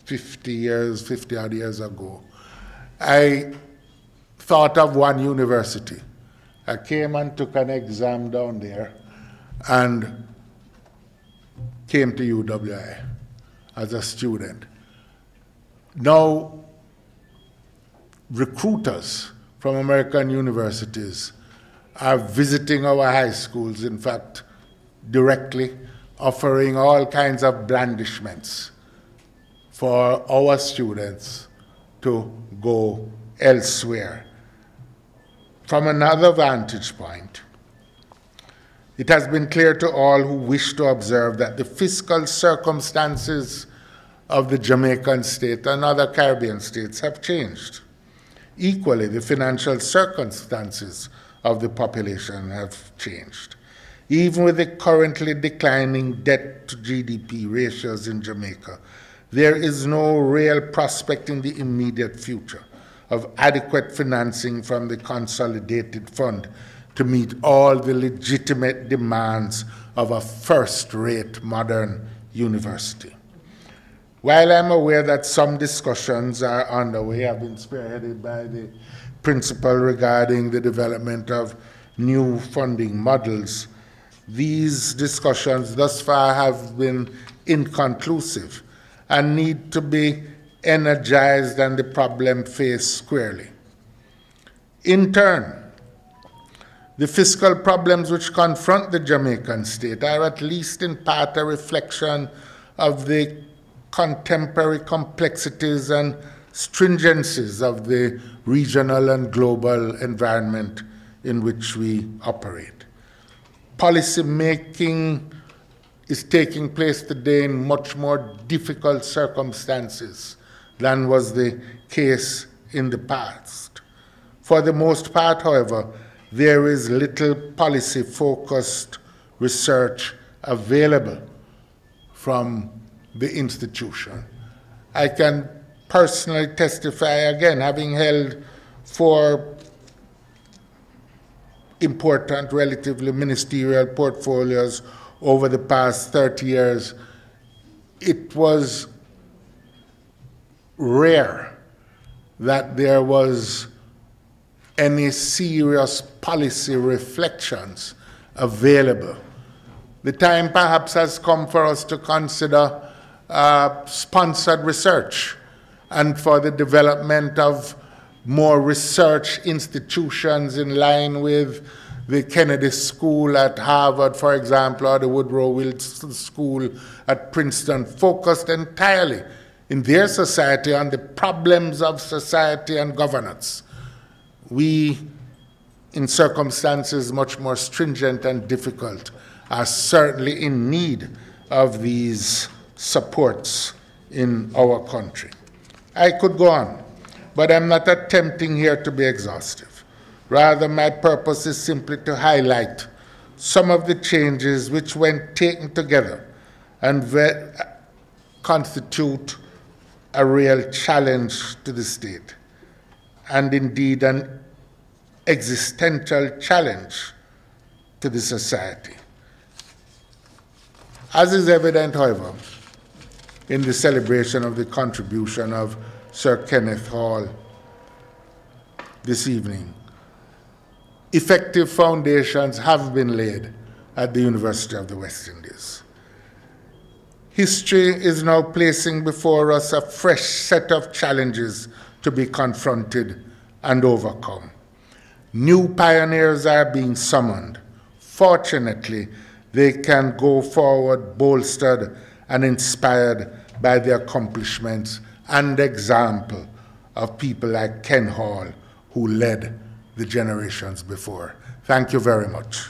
50 odd years ago, I thought of one university. I came and took an exam down there and came to UWI as a student. Now, recruiters from American universities are visiting our high schools, in fact, directly offering all kinds of blandishments for our students to go elsewhere. From another vantage point, it has been clear to all who wish to observe that the fiscal circumstances of the Jamaican state and other Caribbean states have changed. Equally, the financial circumstances of the population have changed. Even with the currently declining debt to GDP ratios in Jamaica, there is no real prospect in the immediate future of adequate financing from the Consolidated Fund to meet all the legitimate demands of a first-rate modern university. While I'm aware that some discussions are underway, have been spearheaded by the principal regarding the development of new funding models, these discussions thus far have been inconclusive and need to be energized and the problem faced squarely. In turn, the fiscal problems which confront the Jamaican state are at least in part a reflection of the contemporary complexities and stringencies of the regional and global environment in which we operate. Policy making is taking place today in much more difficult circumstances than was the case in the past. For the most part, however, there is little policy-focused research available from the institution. I can personally testify, again, having held four important, relatively ministerial portfolios over the past 30 years, it was rare that there was any serious policy reflections available. The time perhaps has come for us to consider sponsored research and for the development of more research institutions in line with the Kennedy School at Harvard, for example, or the Woodrow Wilson School at Princeton, focused entirely in their society on the problems of society and governance. We, in circumstances much more stringent and difficult, are certainly in need of these supports in our country. I could go on, but I'm not attempting here to be exhaustive. Rather, my purpose is simply to highlight some of the changes which, when taken together, and constitute a real challenge to the state, and indeed an existential challenge to the society. As is evident, however, in the celebration of the contribution of Sir Kenneth Hall this evening, effective foundations have been laid at the University of the West Indies. History is now placing before us a fresh set of challenges to be confronted and overcome. New pioneers are being summoned. Fortunately, they can go forward bolstered and inspired by the accomplishments and example of people like Ken Hall, who led the generations before. Thank you very much.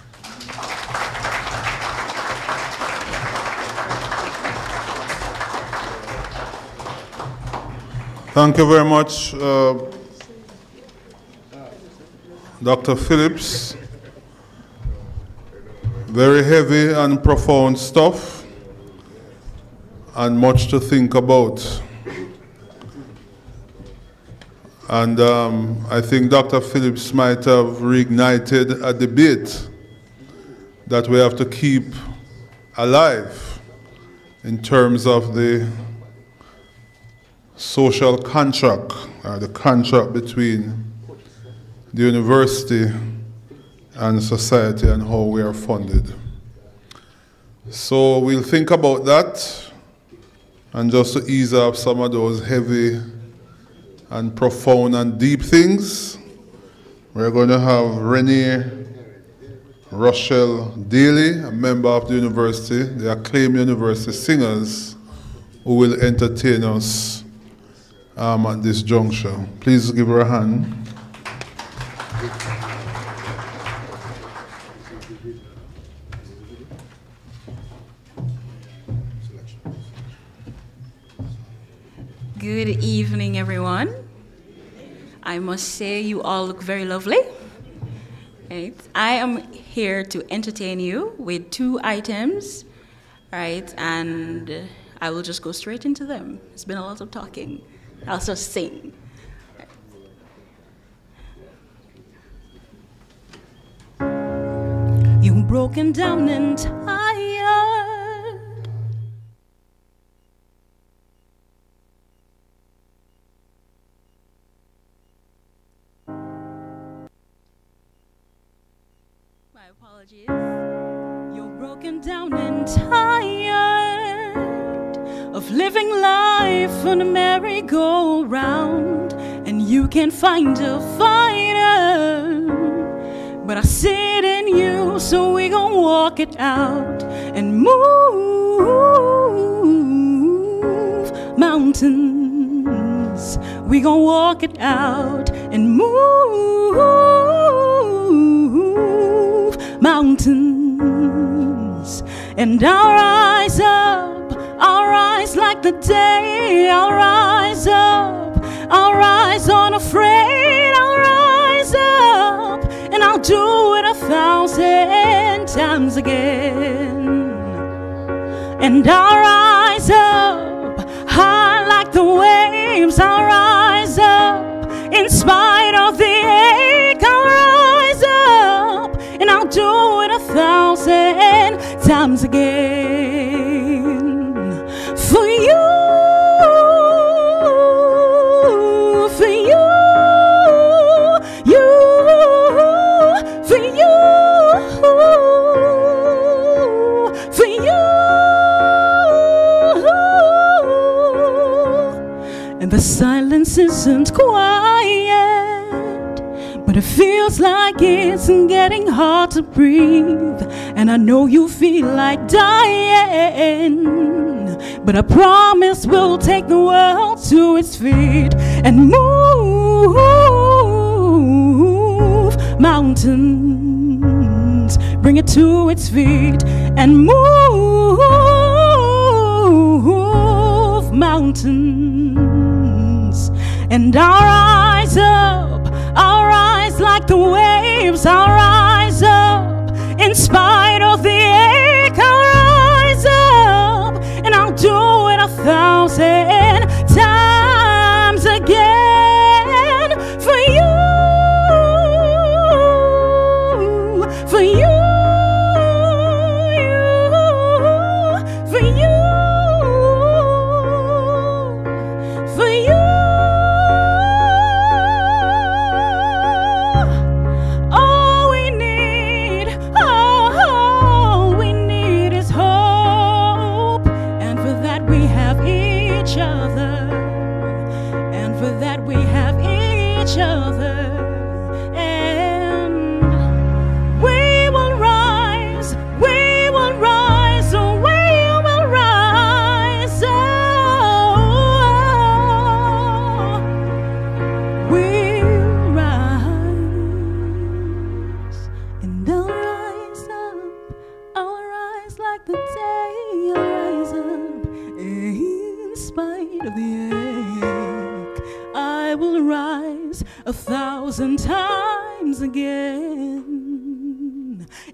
Thank you very much, Dr. Phillips. Very heavy and profound stuff, and much to think about. And I think Dr. Phillips might have reignited a debate that we have to keep alive in terms of the social contract, or the contract between the university and society and how we are funded. So we'll think about that, and just to ease up some of those heavy and profound and deep things, we're going to have Renee Rochelle Daly, a member of the university, the acclaimed university singers, who will entertain us at this juncture. Please give her a hand. Good evening, everyone. I must say you all look very lovely. Right. I am here to entertain you with two items, right? And I will just go straight into them. It's been a lot of talking. I'll just sing. Right. You've broken down and tired. Colleges. You're broken down and tired of living life on a merry-go-round, and you can't find a fighter, but I see it in you, so we gon' walk it out and move mountains. We gon' walk it out and move mountains. And I'll rise up, I'll rise like the day. I'll rise up, I'll rise unafraid. I'll rise up, and I'll do it 1,000 times again. And I'll rise up, high like the waves. I'll rise up, in spite of the ache. I'll rise up, and I'll do it 1,000 times again. For you, for you, you, for you, for you. And the silence isn't quiet, but it feels like it's getting hard to breathe. And I know you feel like dying, but I promise we'll take the world to its feet and move mountains. Bring it to its feet and move mountains. And I'll rise up, I'll rise like the waves. I'll rise up, in spite of the ache. I'll rise up, and I'll do it 1,000 times again. For you, for you, you, for you.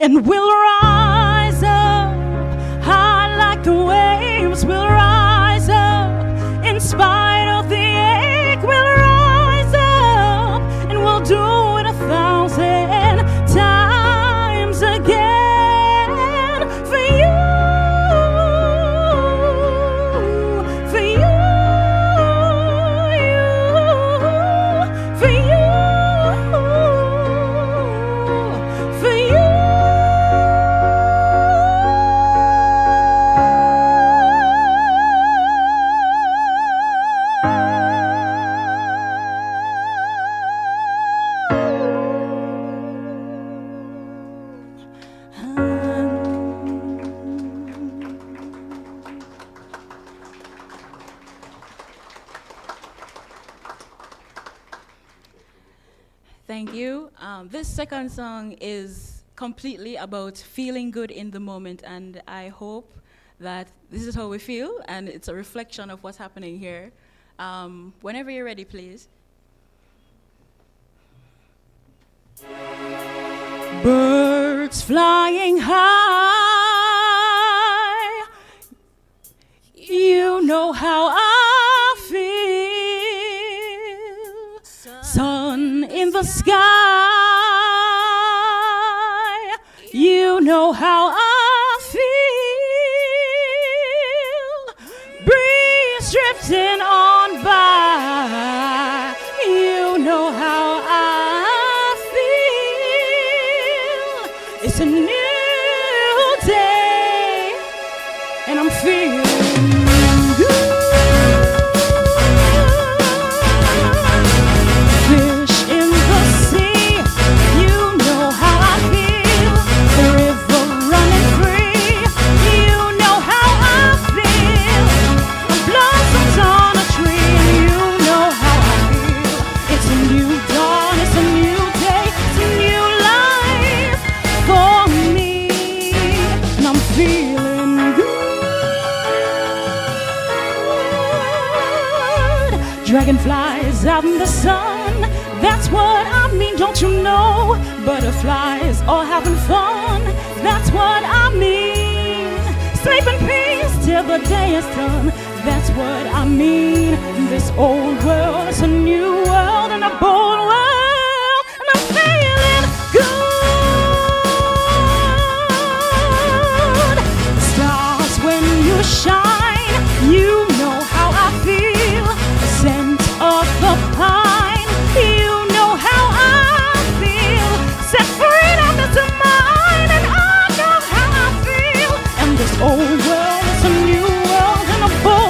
And we'll rise up, high like the waves. We'll rise up, in spite of the ache. We'll rise up, and we'll do it 1,000 times again. For you, for you, you, for you. This second song is completely about feeling good in the moment, and I hope that this is how we feel, and it's a reflection of what's happening here. Whenever you're ready, please. Birds flying high, you know how I feel. Sun in the sky, you know how I feel. Breeze drifting on by, you know how I feel. It's a new Dragonflies out in the sun, that's what I mean, don't you know? Butterflies all having fun, that's what I mean. Sleep in peace till the day is done, that's what I mean. This old world's a new world and a bold world, and I'm feeling good. Stars, when you shine, you know how I feel. Of the pine, you know how I feel. Set freedom into mine, and I know how I feel. And this old world is a new world and a bold world.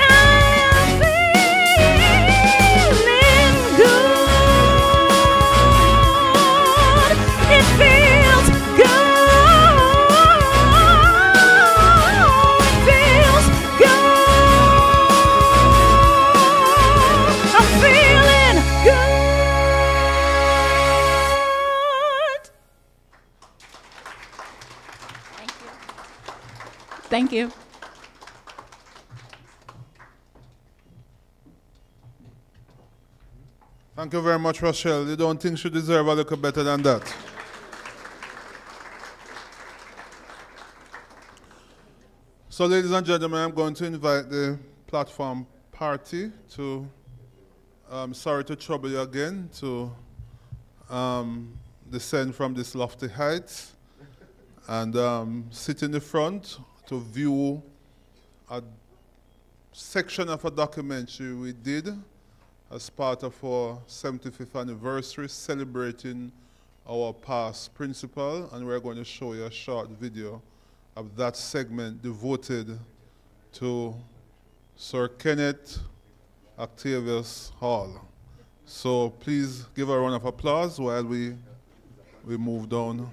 I'm feeling good. It feels good. It feels good. Thank you. Thank you very much, Rochelle. You don't think she deserves a little better than that? So, ladies and gentlemen, I'm going to invite the platform party to, sorry to trouble you again, to descend from this lofty heights and sit in the front to view a section of a documentary we did as part of our 75th anniversary, celebrating our past principal, and we're going to show you a short video of that segment devoted to Sir Kenneth Octavius Hall. So please give a round of applause while we move down.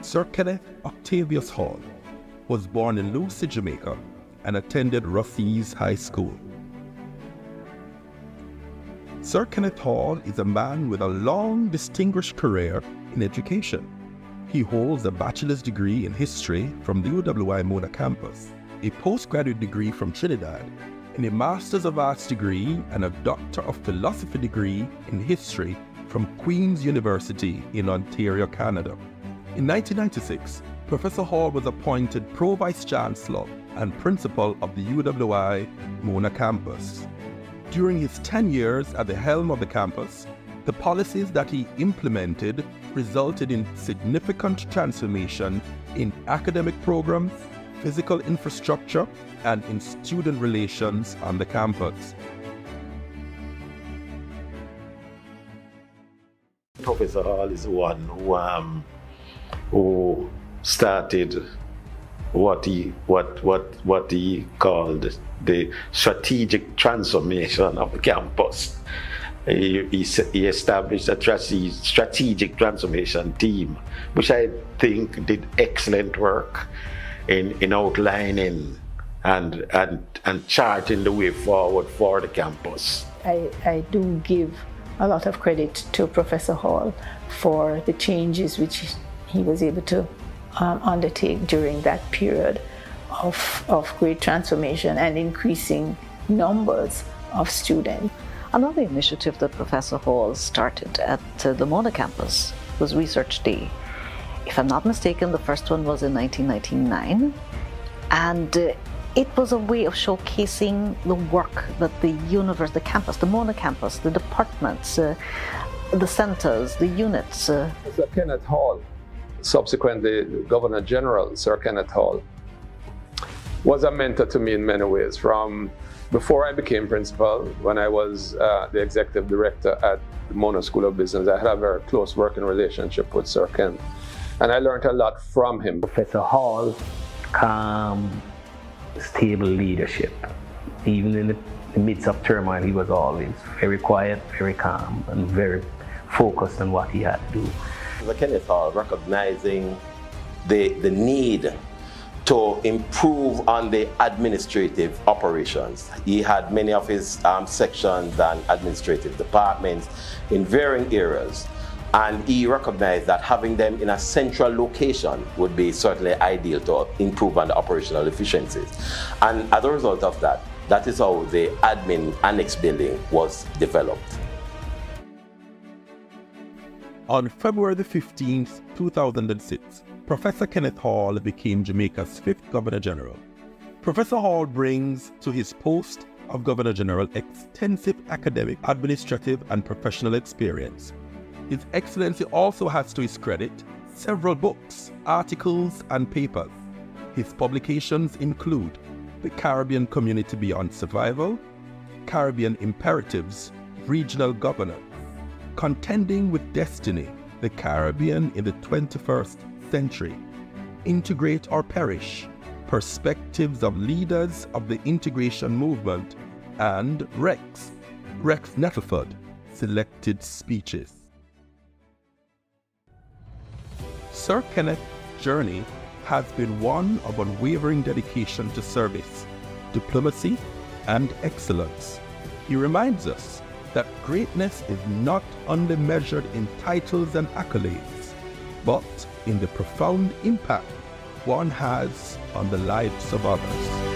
Sir Kenneth Octavius Hall was born in Lucy, Jamaica, and attended Rusea's High School. Sir Kenneth Hall is a man with a long, distinguished career in education. He holds a bachelor's degree in history from the UWI Mona campus, a postgraduate degree from Trinidad, and a master's of arts degree and a doctor of philosophy degree in history from Queen's University in Ontario, Canada. In 1996, Professor Hall was appointed Pro-Vice Chancellor and Principal of the UWI Mona campus. During his 10 years at the helm of the campus, the policies that he implemented resulted in significant transformation in academic programs, physical infrastructure, and in student relations on the campus. Professor Hall is one who started what he called the strategic transformation of the campus. He established a strategic transformation team, which I think did excellent work in outlining and charting the way forward for the campus. I do give a lot of credit to Professor Hall for the changes which he was able to undertake during that period of great transformation and increasing numbers of students. Another initiative that Professor Hall started at the Mona campus was Research Day. If I'm not mistaken, the first one was in 1999, and It was a way of showcasing the work that the university, the campus, the Mona campus, the departments, the centers, the units. Sir Kenneth Hall, subsequently Governor General Sir Kenneth Hall, was a mentor to me in many ways. From before I became principal, when I was the executive director at the Mona School of Business, I had a very close working relationship with Sir Ken, and I learned a lot from him. Professor Hall, calm, stable leadership. Even in the midst of turmoil, he was always very quiet, very calm, and very focused on what he had to do. Sir Kenneth Hall, recognizing the need to improve on the administrative operations. He had many of his sections and administrative departments in varying areas, and he recognized that having them in a central location would be certainly ideal to improve on the operational efficiencies. And as a result of that, that is how the admin annex building was developed. On February 15, 2006, Professor Kenneth Hall became Jamaica's 5th Governor General. Professor Hall brings to his post of Governor General extensive academic, administrative, and professional experience. His Excellency also has to his credit several books, articles, and papers. His publications include The Caribbean Community Beyond Survival, Caribbean Imperatives, Regional Governance, Contending with Destiny, The Caribbean in the 21st Century, Integrate or Perish, Perspectives of Leaders of the Integration Movement, and Rex Nettleford, Selected Speeches. Sir Kenneth's journey has been one of unwavering dedication to service, diplomacy, and excellence. He reminds us that greatness is not only measured in titles and accolades, but in the profound impact one has on the lives of others.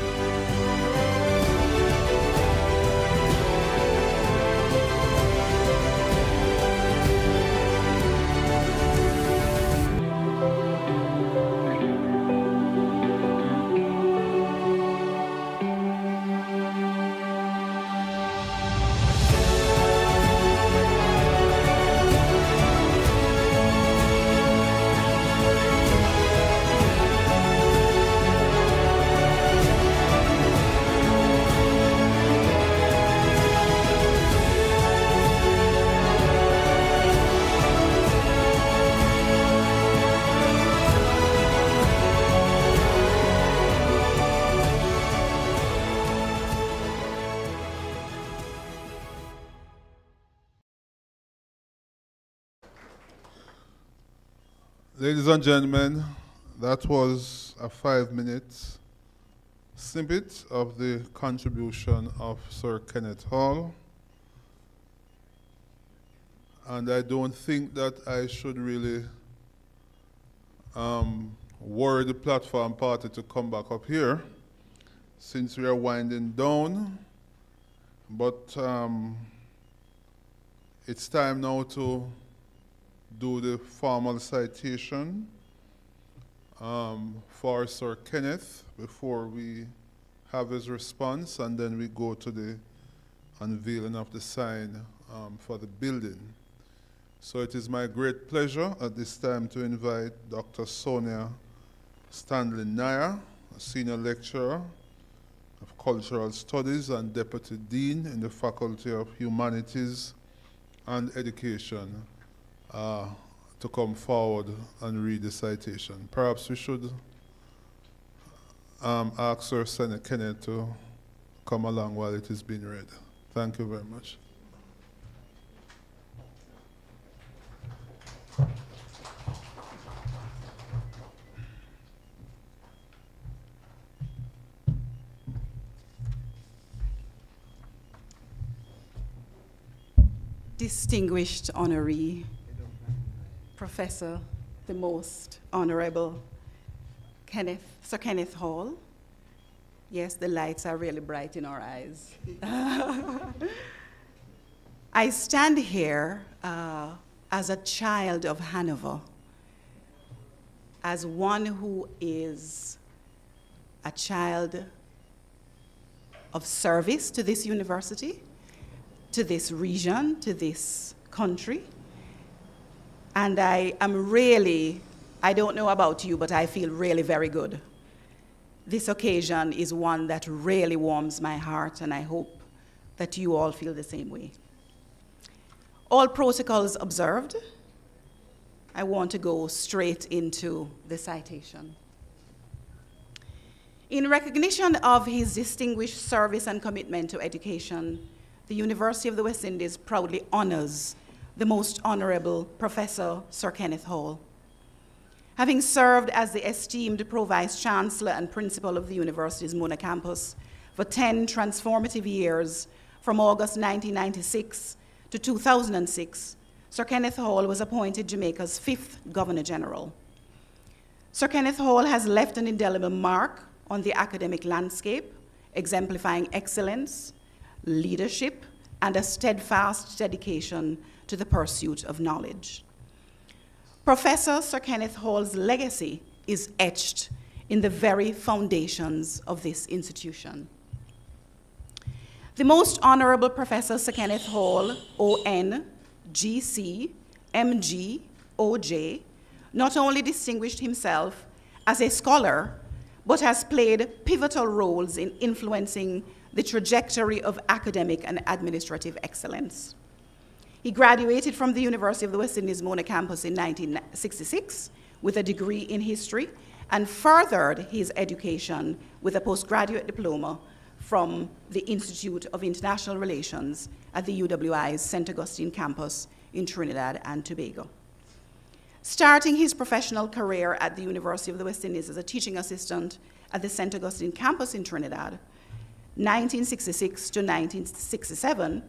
Ladies and gentlemen, that was a 5-minute snippet of the contribution of Sir Kenneth Hall. And I don't think that I should really worry the platform party to come back up here, since we are winding down. But it's time now to do the formal citation for Sir Kenneth before we have his response, and then we go to the unveiling of the sign for the building. So it is my great pleasure at this time to invite Dr. Sonia Stanley Nair, a senior lecturer of cultural studies and deputy dean in the Faculty of Humanities and Education, to come forward and read the citation. Perhaps we should ask Sir Senator Kenneth to come along while it is being read. Thank you very much. Distinguished honoree, Professor, the most honorable Sir Kenneth Hall. Yes, the lights are really bright in our eyes. I stand here as a child of Hanover, as one who is a child of service to this university, to this region, to this country. And I am really, I don't know about you, but I feel really very good. This occasion is one that really warms my heart, and I hope that you all feel the same way. All protocols observed. I want to go straight into the citation. In recognition of his distinguished service and commitment to education, the University of the West Indies proudly honors the Most Honorable Professor Sir Kenneth Hall. Having served as the esteemed Pro-Vice Chancellor and Principal of the University's Mona Campus for 10 transformative years, from August 1996 to 2006, Sir Kenneth Hall was appointed Jamaica's 5th Governor General. Sir Kenneth Hall has left an indelible mark on the academic landscape, exemplifying excellence, leadership, and a steadfast dedication to the pursuit of knowledge. Professor Sir Kenneth Hall's legacy is etched in the very foundations of this institution. The Most Honorable Professor Sir Kenneth Hall, ON, GC, MG, OJ, not only distinguished himself as a scholar, but has played pivotal roles in influencing the trajectory of academic and administrative excellence. He graduated from the University of the West Indies Mona Campus in 1966 with a degree in history and furthered his education with a postgraduate diploma from the Institute of International Relations at the UWI's St. Augustine campus in Trinidad and Tobago. Starting his professional career at the University of the West Indies as a teaching assistant at the St. Augustine campus in Trinidad, 1966 to 1967,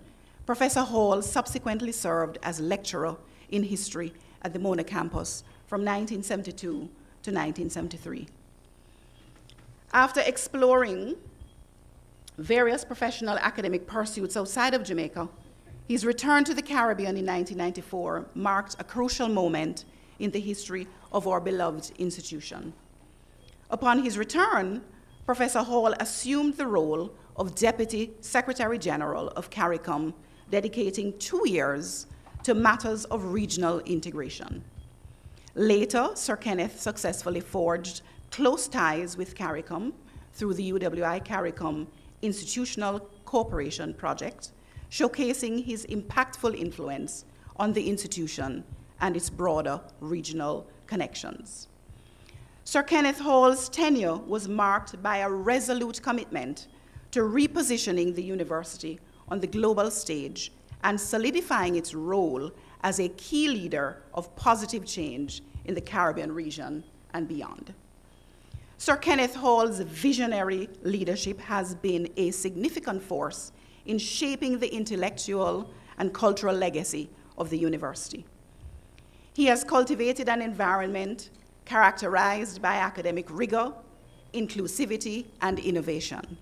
Professor Hall subsequently served as lecturer in history at the Mona campus from 1972 to 1973. After exploring various professional academic pursuits outside of Jamaica, his return to the Caribbean in 1994 marked a crucial moment in the history of our beloved institution. Upon his return, Professor Hall assumed the role of Deputy Secretary General of CARICOM, dedicating 2 years to matters of regional integration. Later, Sir Kenneth successfully forged close ties with CARICOM through the UWI CARICOM Institutional Cooperation Project, showcasing his impactful influence on the institution and its broader regional connections. Sir Kenneth Hall's tenure was marked by a resolute commitment to repositioning the university on the global stage and solidifying its role as a key leader of positive change in the Caribbean region and beyond. Sir Kenneth Hall's visionary leadership has been a significant force in shaping the intellectual and cultural legacy of the university. He has cultivated an environment characterized by academic rigor, inclusivity, and innovation.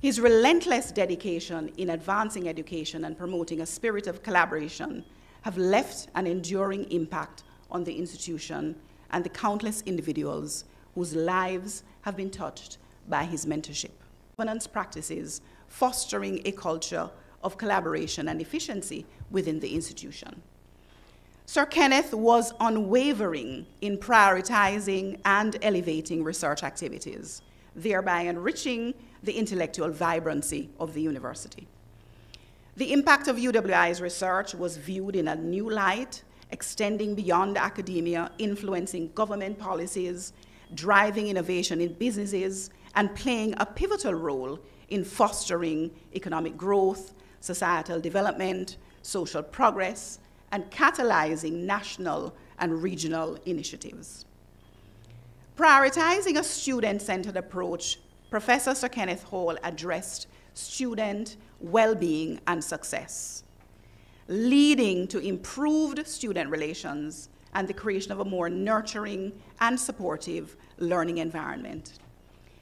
His relentless dedication in advancing education and promoting a spirit of collaboration have left an enduring impact on the institution and the countless individuals whose lives have been touched by his mentorship. Governance practices fostering a culture of collaboration and efficiency within the institution. Sir Kenneth was unwavering in prioritizing and elevating research activities, thereby enriching the intellectual vibrancy of the university. The impact of UWI's research was viewed in a new light, extending beyond academia, influencing government policies, driving innovation in businesses, and playing a pivotal role in fostering economic growth, societal development, social progress, and catalyzing national and regional initiatives. Prioritizing a student-centered approach, Professor Sir Kenneth Hall addressed student well-being and success, leading to improved student relations and the creation of a more nurturing and supportive learning environment.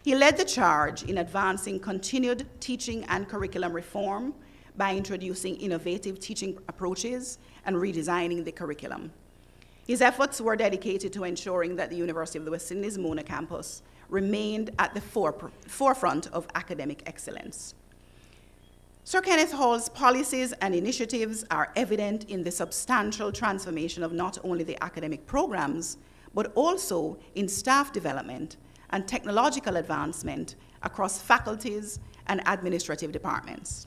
He led the charge in advancing continued teaching and curriculum reform by introducing innovative teaching approaches and redesigning the curriculum. His efforts were dedicated to ensuring that the University of the West Indies Mona campus remained at the forefront of academic excellence. Sir Kenneth Hall's policies and initiatives are evident in the substantial transformation of not only the academic programs, but also in staff development and technological advancement across faculties and administrative departments.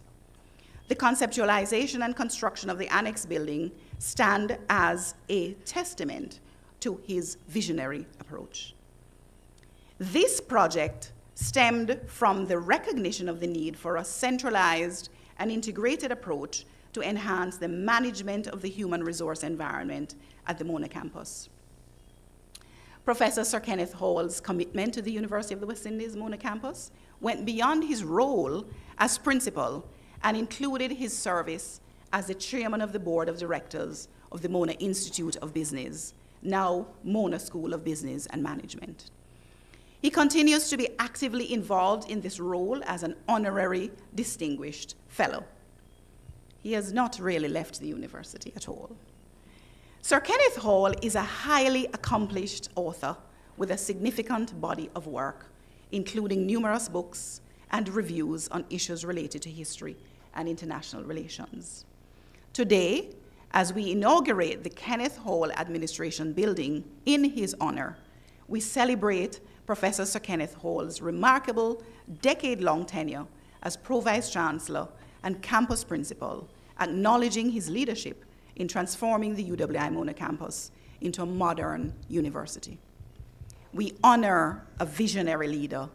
The conceptualization and construction of the annex building stand as a testament to his visionary approach. This project stemmed from the recognition of the need for a centralized and integrated approach to enhance the management of the human resource environment at the Mona campus. Professor Sir Kenneth Hall's commitment to the University of the West Indies Mona campus went beyond his role as principal and included his service as the chairman of the board of directors of the Mona Institute of Business, now Mona School of Business and Management. He continues to be actively involved in this role as an honorary distinguished fellow. He has not really left the university at all. Sir Kenneth Hall is a highly accomplished author with a significant body of work, including numerous books and reviews on issues related to history and international relations. Today, as we inaugurate the Kenneth Hall Administration Building in his honor, we celebrate Professor Sir Kenneth Hall's remarkable decade-long tenure as Pro-Vice Chancellor and Campus Principal, acknowledging his leadership in transforming the UWI Mona campus into a modern university. We honor a visionary leader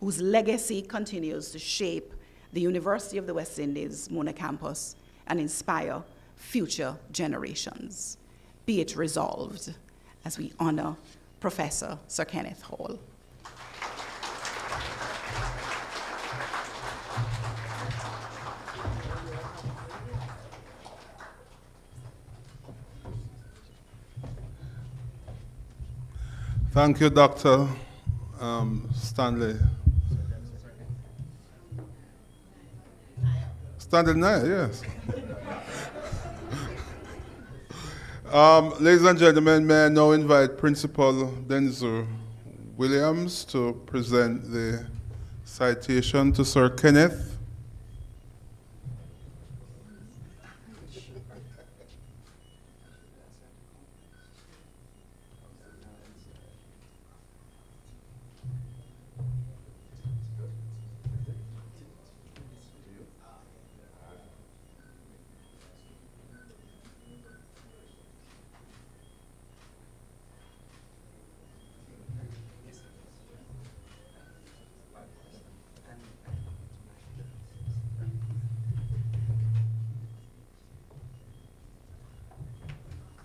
whose legacy continues to shape the University of the West Indies Mona campus and inspire future generations. Be it resolved as we honor Professor Sir Kenneth Hall. Thank you, Dr. Stanley Nair, yes. Ladies and gentlemen, may I now invite Principal Denzil Williams to present the citation to Sir Kenneth.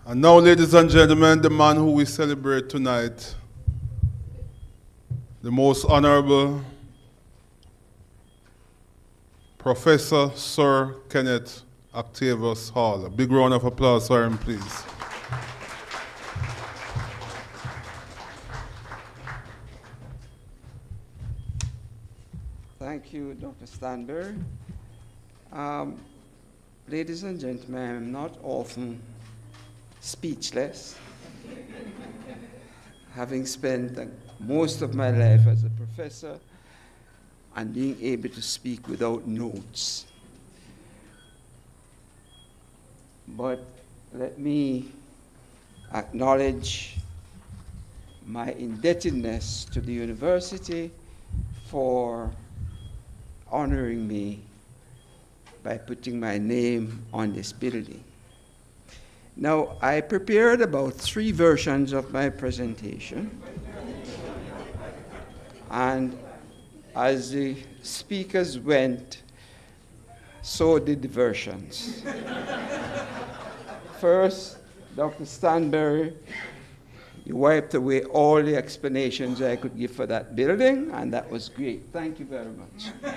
And now, ladies and gentlemen, the man who we celebrate tonight, the most honorable Professor Sir Kenneth Octavius Hall. A big round of applause for him, please. Thank you, Dr. Stanberry. Ladies and gentlemen, I'm not often speechless, having spent most of my life as a professor and being able to speak without notes. But let me acknowledge my indebtedness to the university for honoring me by putting my name on this building. Now, I prepared about 3 versions of my presentation. And as the speakers went, so did the versions. First, Dr. Stanberry, you wiped away all the explanations I could give for that building, and that was great. Thank you very much.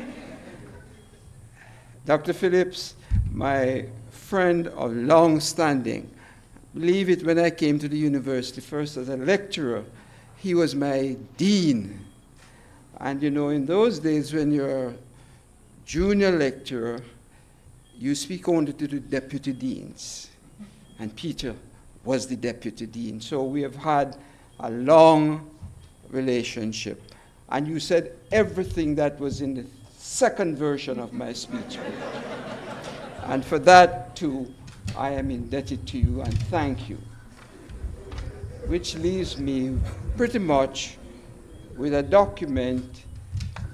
Dr. Phillips, my friend of long standing. Believe it, when I came to the university first as a lecturer, he was my dean. And you know, in those days when you're a junior lecturer, you speak only to the deputy deans. And Peter was the deputy dean. So we have had a long relationship. and you said everything that was in the second version of my speech. And for that, too, I am indebted to you, and thank you. Which leaves me pretty much with a document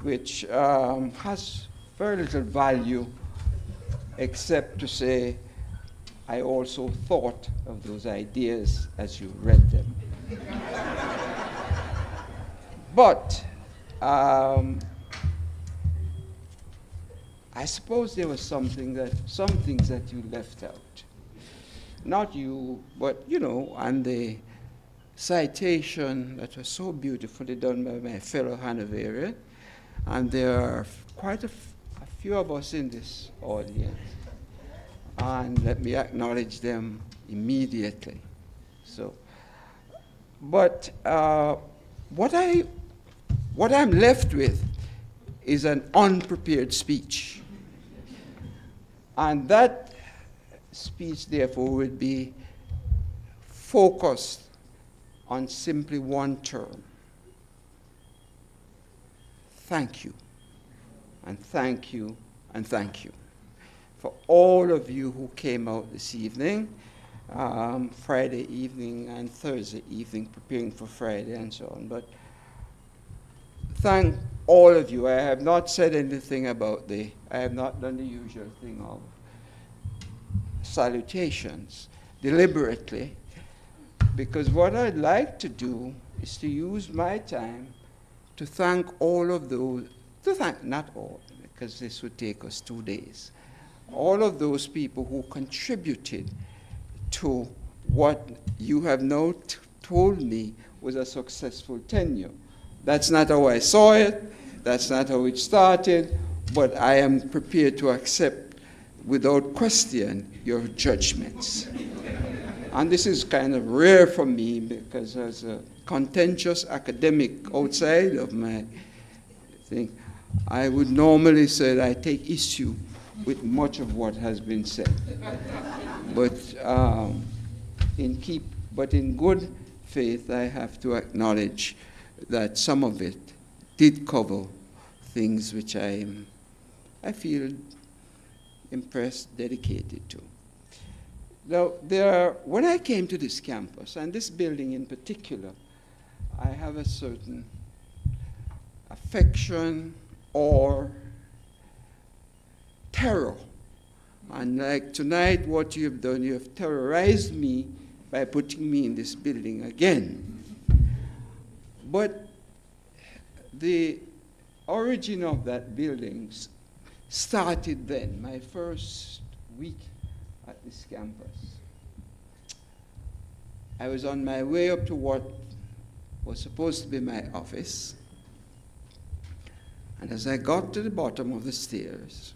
which has very little value, except to say I also thought of those ideas as you read them. But I suppose there was some things that you left out. Not you, but you know, and the citation that was so beautifully done by my fellow Hanoverian, and there are quite a few of us in this audience, and let me acknowledge them immediately. So, but what I'm left with is an unprepared speech, and that speech therefore would be focused on simply one term. Thank you, and thank you, and thank you. For all of you who came out this evening, Friday evening and Thursday evening, preparing for Friday and so on. But thank all of you. I have not said anything about I have not done the usual thing of salutations deliberately, because what I'd like to do is to use my time to thank all of those, to thank not all, because this would take us 2 days, all of those people who contributed to what you have now told me was a successful tenure. That's not how I saw it, that's not how it started, but I am prepared to accept without question your judgments. And this is kind of rare for me, because as a contentious academic outside of my thing, I would normally say that I take issue with much of what has been said. But in good faith, I have to acknowledge that some of it did cover things which I feel impressed, dedicated to. Now, when I came to this campus, and this building in particular, I have a certain affection or terror. And like tonight, what you have done, you have terrorized me by putting me in this building again. But the origin of that building started then, my first week at this campus. I was on my way up to what was supposed to be my office, and as I got to the bottom of the stairs,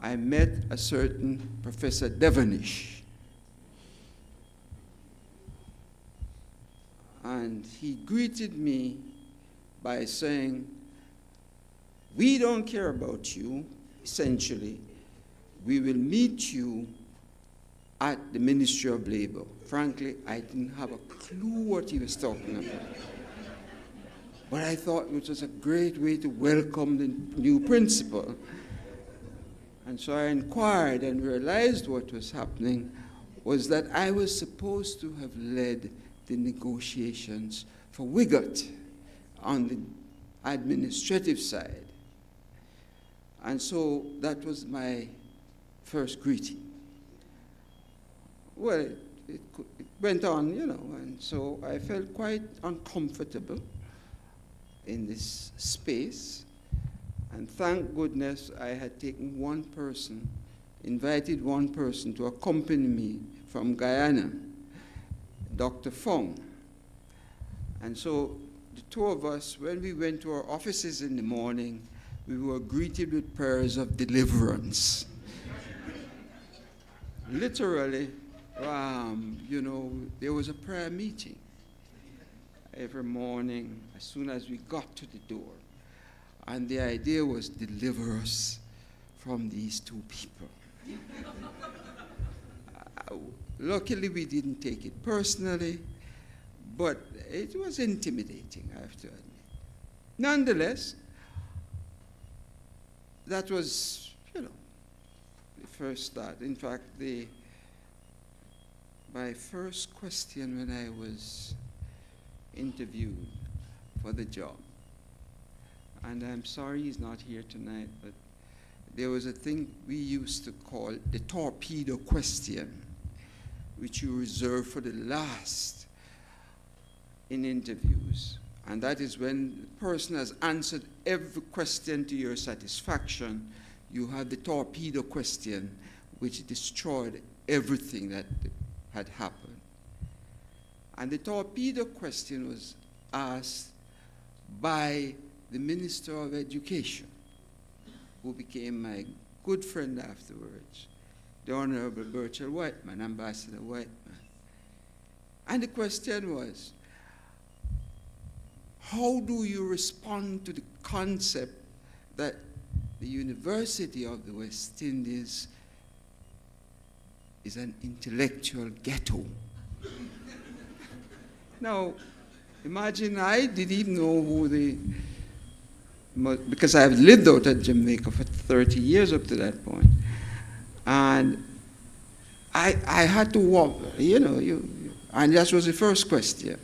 I met a certain Professor Devonish, and he greeted me by saying, "We don't care about you, essentially. We will meet you at the Ministry of Labor." Frankly, I didn't have a clue what he was talking about. But I thought it was a great way to welcome the new principal. And so I inquired and realized what was happening was that I was supposed to have led the negotiations for Wiggott on the administrative side. And so that was my first greeting. Well, it went on, you know, and so I felt quite uncomfortable in this space. And thank goodness I had taken one person, invited one person to accompany me from Guyana, Dr. Fong. And so the two of us, when we went to our offices in the morning, we were greeted with prayers of deliverance. Literally, you know, there was a prayer meeting every morning as soon as we got to the door. And the idea was, deliver us from these two people. Luckily, we didn't take it personally, but it was intimidating, I have to admit. Nonetheless, that was, you know, the first start. In fact, my first question when I was interviewed for the job, and I'm sorry he's not here tonight, but there was a thing we used to call the torpedo question, which you reserve for the last in interviews. And that is when the person has answered every question to your satisfaction, you had the torpedo question, which destroyed everything that had happened. And the torpedo question was asked by the Minister of Education, who became my good friend afterwards, the Honorable Birchel Whiteman, Ambassador Whiteman. And the question was, how do you respond to the concept that the University of the West Indies is an intellectual ghetto? Now, imagine I didn't even know who because I have lived out at Jamaica for 30 years up to that point. And I had to walk, you know, and that was the first question.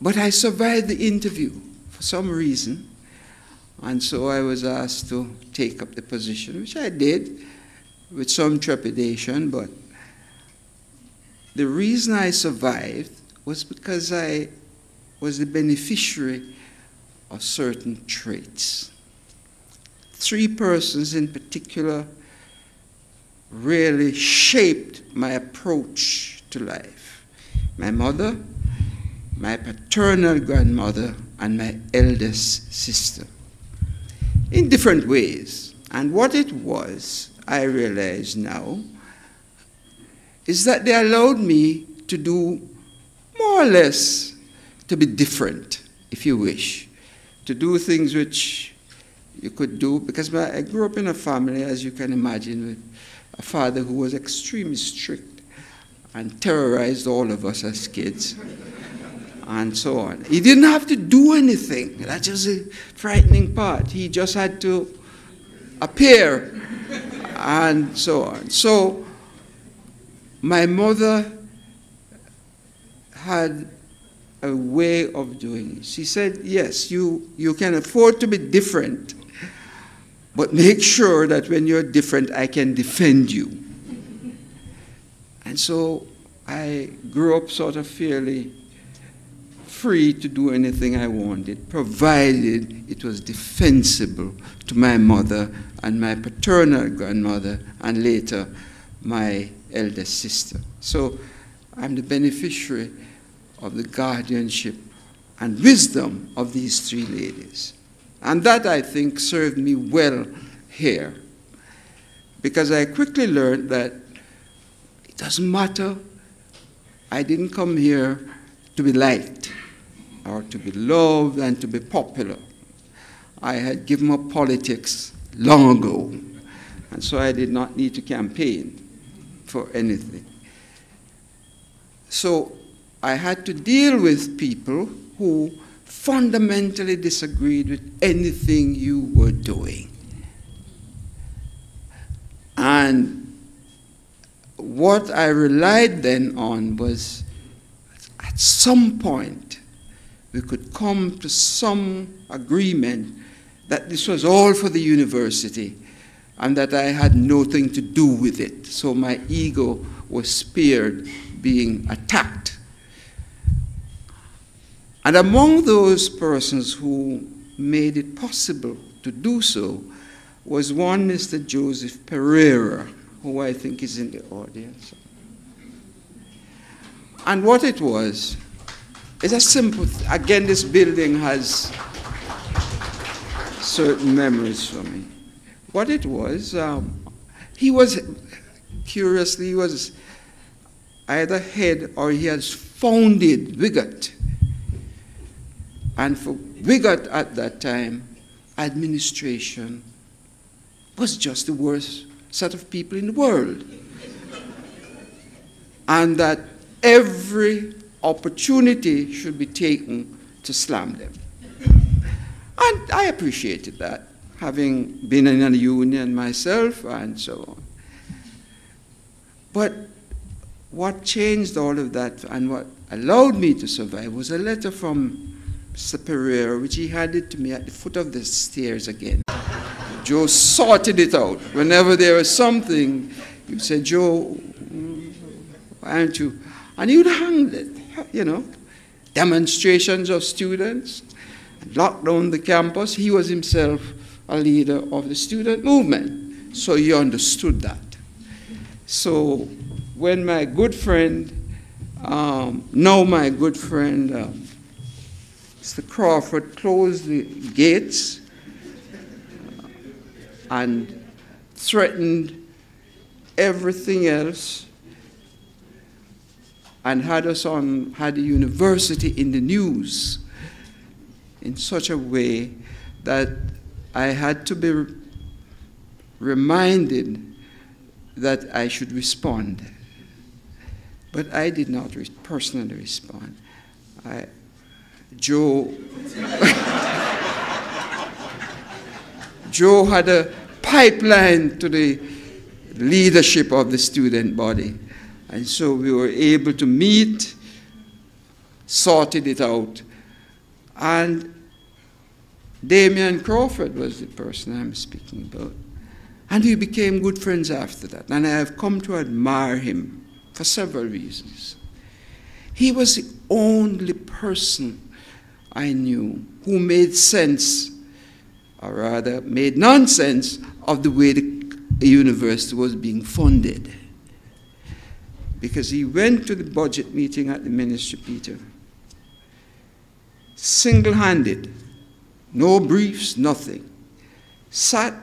But I survived the interview for some reason, and so I was asked to take up the position, which I did with some trepidation, but the reason I survived was because I was the beneficiary of certain traits. Three persons in particular really shaped my approach to life: my mother, my paternal grandmother, and my eldest sister, in different ways. And what it was, I realize now, is that they allowed me to do more or less, to be different, if you wish, to do things which you could do, because I grew up in a family, as you can imagine, with a father who was extremely strict and terrorized all of us as kids, and so on. He didn't have to do anything. That's just a frightening part. He just had to appear, and so on. So my mother had a way of doing it. She said, yes, you can afford to be different, but make sure that when you're different, I can defend you. And so I grew up sort of fairly free to do anything I wanted, provided it was defensible to my mother and my paternal grandmother, and later my elder sister. So I'm the beneficiary of the guardianship and wisdom of these three ladies. And that, I think, served me well here, because I quickly learned that it doesn't matter. I didn't come here to be liked or to be loved and to be popular. I had given up politics long ago, and so I did not need to campaign for anything. So I had to deal with people who fundamentally disagreed with anything you were doing. And what I relied then on was, at some point, we could come to some agreement that this was all for the university and that I had nothing to do with it. So my ego was spared being attacked. And among those persons who made it possible to do so was one Mr. Joseph Pereira, who I think is in the audience. And what it was is a simple, again, this building has certain memories for me. What it was, he was, curiously, he was either head or he has founded Wigot. And for Wigot at that time, administration was just the worst set of people in the world. And that every opportunity should be taken to slam them. And I appreciated that, having been in a union myself and so on. But what changed all of that and what allowed me to survive was a letter from Mr. Pereira, which he handed to me at the foot of the stairs again. Joe sorted it out. Whenever there was something, you said, Joe, why aren't you? And he would handle it, you know, demonstrations of students, locked down the campus. He was himself a leader of the student movement, so he understood that. So when my good friend, Mr. Crawford closed the gates and threatened everything else and had us on, had the university in the news in such a way that I had to be reminded that I should respond. But I did not personally respond. Joe had a pipeline to the leadership of the student body. And so we were able to meet, sorted it out. And Damian Crawford was the person I'm speaking about. And we became good friends after that. And I have come to admire him for several reasons. He was the only person I knew who made sense, or rather made nonsense, of the way the university was being funded. Because he went to the budget meeting at the ministry, Peter, single-handed, no briefs, nothing, sat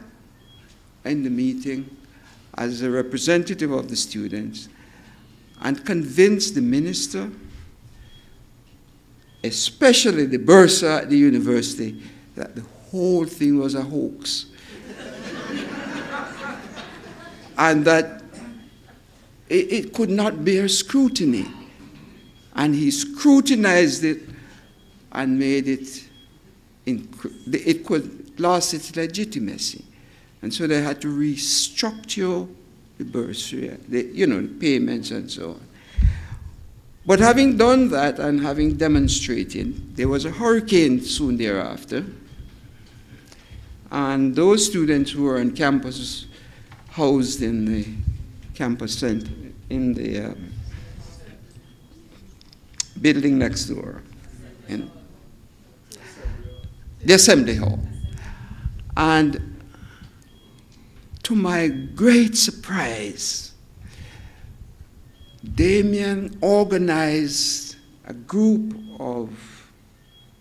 in the meeting as a representative of the students and convinced the minister, especially the bursar at the university, that the whole thing was a hoax. And that it could not bear scrutiny. And he scrutinized it and made it, it could lose its legitimacy. And so they had to restructure the bursary, you know, the payments and so on. But having done that and having demonstrated, there was a hurricane soon thereafter. And those students who were on campus, housed in the campus center, in the building next door, in the assembly hall. And to my great surprise, Damian organized a group of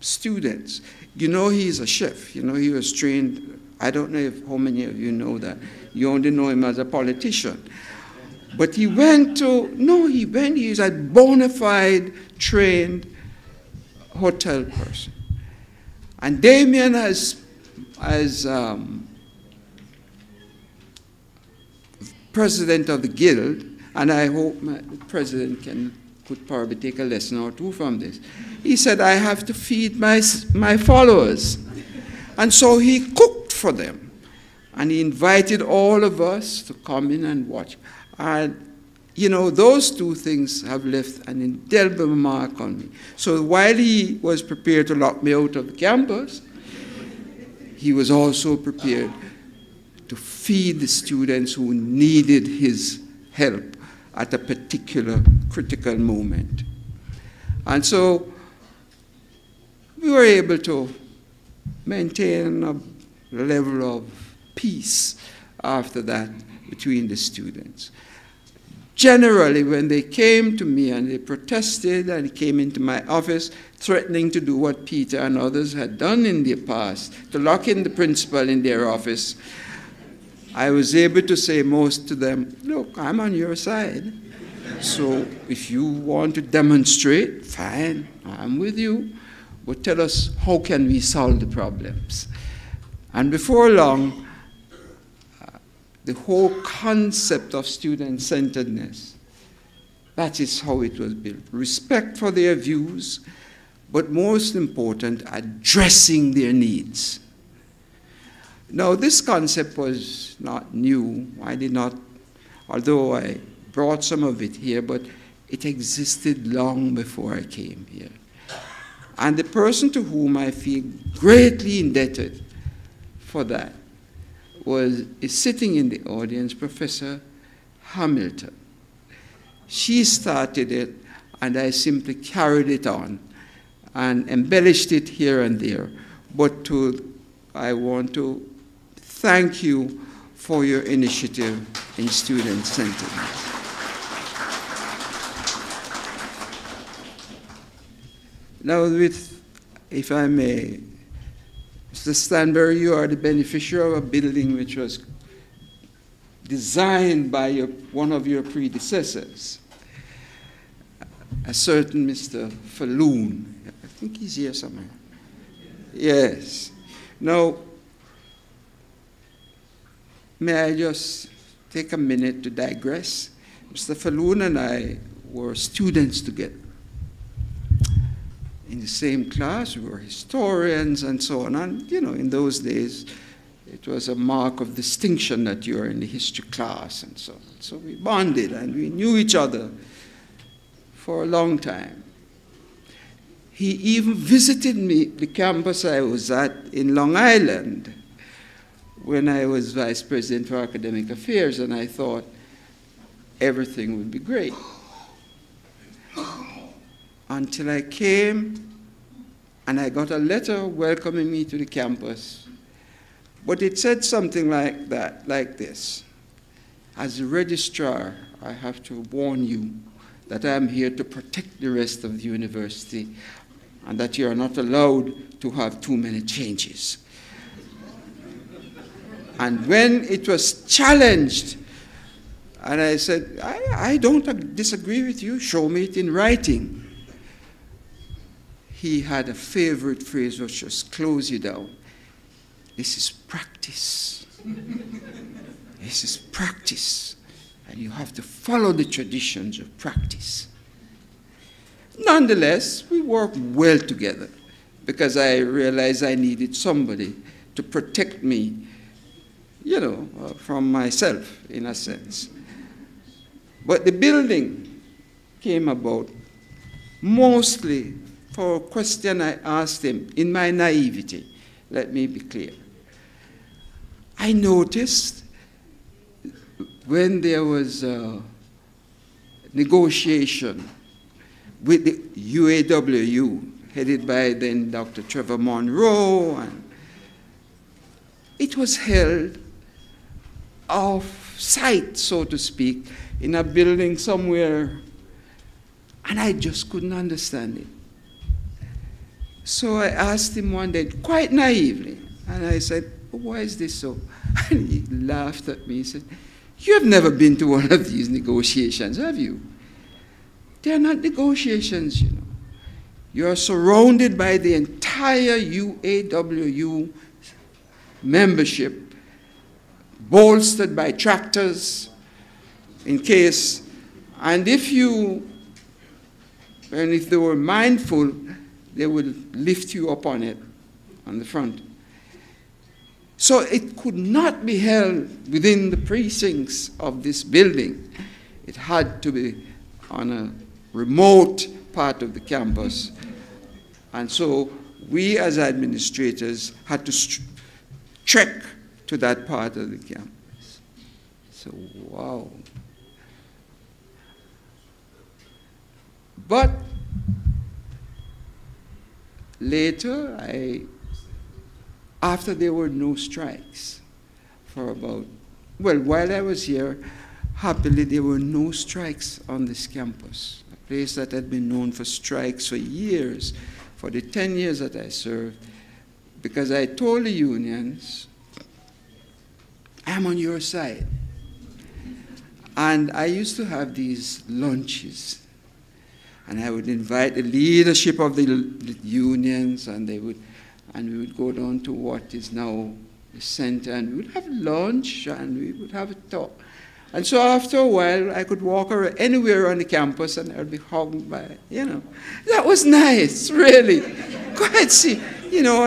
students. You know, he's a chef. You know, he was trained. I don't know if how many of you know that. You only know him as a politician. But he went to, no, he went, he's a bona fide, trained hotel person. And Damian has president of the guild, and I hope the president could probably take a lesson or two from this. He said, I have to feed my followers. And so he cooked for them. And he invited all of us to come in and watch. And, you know, those two things have left an indelible mark on me. So while he was prepared to lock me out of the campus, he was also prepared to feed the students who needed his help at a particular critical moment. And so we were able to maintain a level of peace after that between the students. Generally, when they came to me and they protested and came into my office threatening to do what Peter and others had done in the past, to lock in the principal in their office, I was able to say most to them, look, I'm on your side. So if you want to demonstrate, fine, I'm with you. But tell us, how can we solve the problems? And before long, the whole concept of student-centeredness, that is how it was built. Respect for their views but most important, addressing their needs. Now, this concept was not new. I did not, although I brought some of it here, but it existed long before I came here. And the person to whom I feel greatly indebted for that is sitting in the audience, Professor Hamilton. She started it, and I simply carried it on and embellished it here and there. But I want to thank you for your initiative in student sentiment. Now, if I may, Mr. Stanberry, you are the beneficiary of a building which was designed by one of your predecessors, a certain Mr. Falloon. I think he's here somewhere. Yes. Now, may I just take a minute to digress? Mr. Falloon and I were students together in the same class. We were historians and so on. And, you know, in those days, it was a mark of distinction that you were in the history class and so on. So we bonded, and we knew each other for a long time. He even visited me, the campus I was at in Long Island, when I was vice president for academic affairs, and I thought everything would be great. Until I came, and I got a letter welcoming me to the campus. But it said something like that, like this: as a registrar, I have to warn you that I am here to protect the rest of the university, and that you are not allowed to have too many changes. And when it was challenged, and I said, I don't disagree with you, show me it in writing. He had a favorite phrase which was, close you down. This is practice. This is practice. And you have to follow the traditions of practice. Nonetheless, we worked well together, because I realized I needed somebody to protect me, you know, from myself, in a sense. But the building came about mostly for a question I asked him in my naivety. Let me be clear. I noticed when there was a negotiation with the UAWU, headed by then Dr. Trevor Monroe, and it was held off-site, so to speak, in a building somewhere, and I just couldn't understand it. So I asked him one day, quite naively, and I said, why is this so? And he laughed at me. He said, you have never been to one of these negotiations, have you? They are not negotiations, you know. You are surrounded by the entire UAWU membership, bolstered by tractors, in case, and if they were mindful, they would lift you up on it, on the front. So it could not be held within the precincts of this building. It had to be on a remote part of the campus. And so we as administrators had to trek to that part of the campus. So, wow. But later, after there were no strikes for about, well, while I was here, happily there were no strikes on this campus, a place that had been known for strikes for years, for the 10 years that I served, because I told the unions, I'm on your side. And I used to have these lunches, and I would invite the leadership of the unions, and we would go down to what is now the center, and we would have lunch, and we would have a talk. And so after a while, I could walk around anywhere on the campus and I'd be hugged by, you know. That was nice, really. Quite see, you know,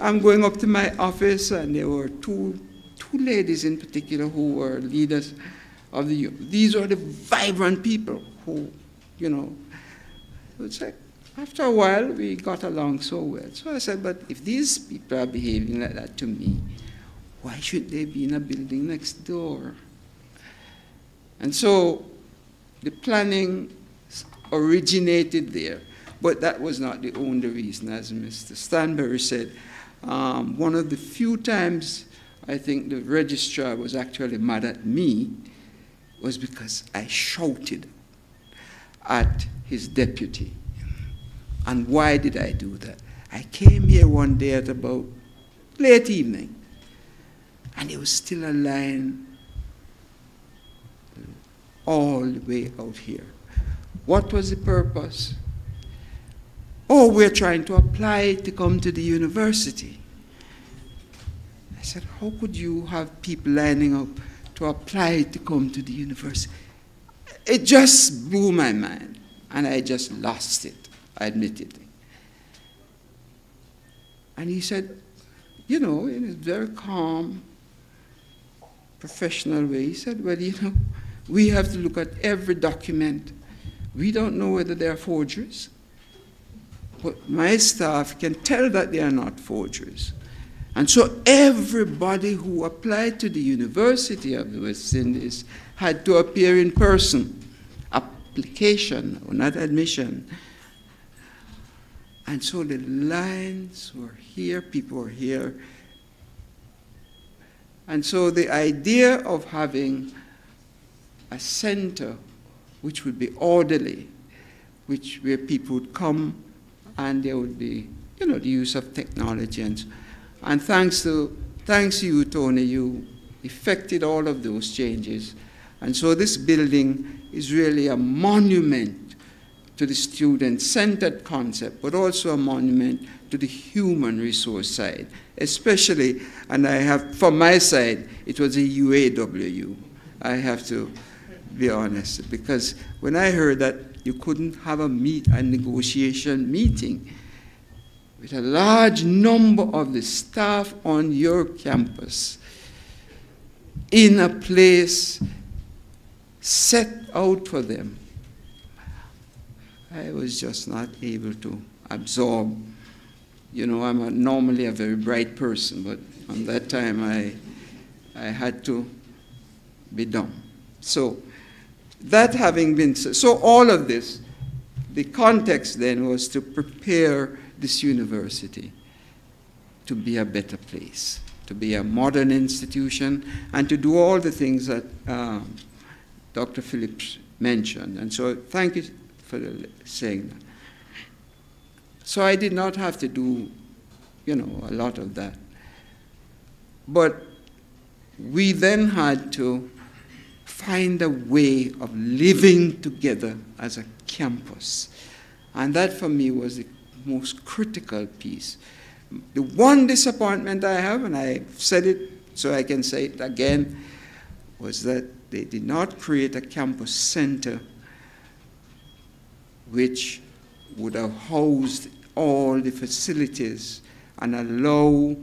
I'm going up to my office and there were two ladies in particular who were leaders of the, these are the vibrant people who, you know, it's like, after a while, we got along so well. So I said, but if these people are behaving like that to me, why should they be in a building next door? And so the planning originated there, but that was not the only reason. As Mr. Stanberry said, one of the few times I think the registrar was actually mad at me was because I shouted at his deputy. And why did I do that? I came here one day at about late evening, and there was still a line all the way out here. What was the purpose? Oh, we're trying to apply to come to the university. I said, how could you have people lining up to apply to come to the university? It just blew my mind, and I just lost it. I admit it. And he said, you know, in his very calm, professional way, he said, well, you know, we have to look at every document. We don't know whether they are forgeries, but my staff can tell that they are not forgeries. And so everybody who applied to the University of the West Indies had to appear in person. Application, or not admission. And so the lines were here, people were here. And so the idea of having a center which would be orderly, which where people would come and there would be, you know, the use of technology. And thanks to you, Tony, you effected all of those changes. And so this building is really a monument to the student-centered concept, but also a monument to the human resource side, especially, and I have, from my side, it was a UAWU. I have to be honest, because when I heard that you couldn't have a negotiation meeting with a large number of the staff on your campus in a place set out for them, I was just not able to absorb. You know, I'm normally a very bright person, but on that time I had to be dumb. So that having been, so all of this, the context then was to prepare this university to be a better place, to be a modern institution, and to do all the things that Dr. Phillips mentioned. And so thank you for saying that. So I did not have to do, you know, a lot of that. But we then had to find a way of living together as a campus. And that for me was the most critical piece. The one disappointment I have, and I've said it so I can say it again, was that they did not create a campus center which would have housed all the facilities and allow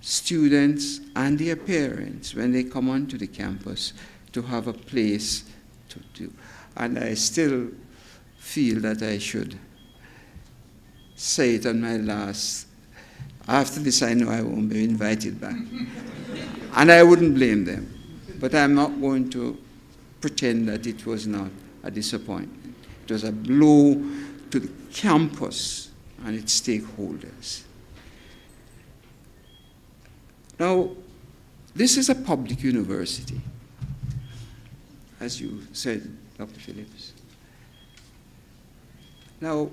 students and their parents, when they come onto the campus, to have a place to do. And I still feel that I should say it on my last. After this, I know I won't be invited back. And I wouldn't blame them. But I'm not going to pretend that it was not a disappointment. It was a blow to the campus and its stakeholders. Now, this is a public university, as you said, Dr. Phillips. Now,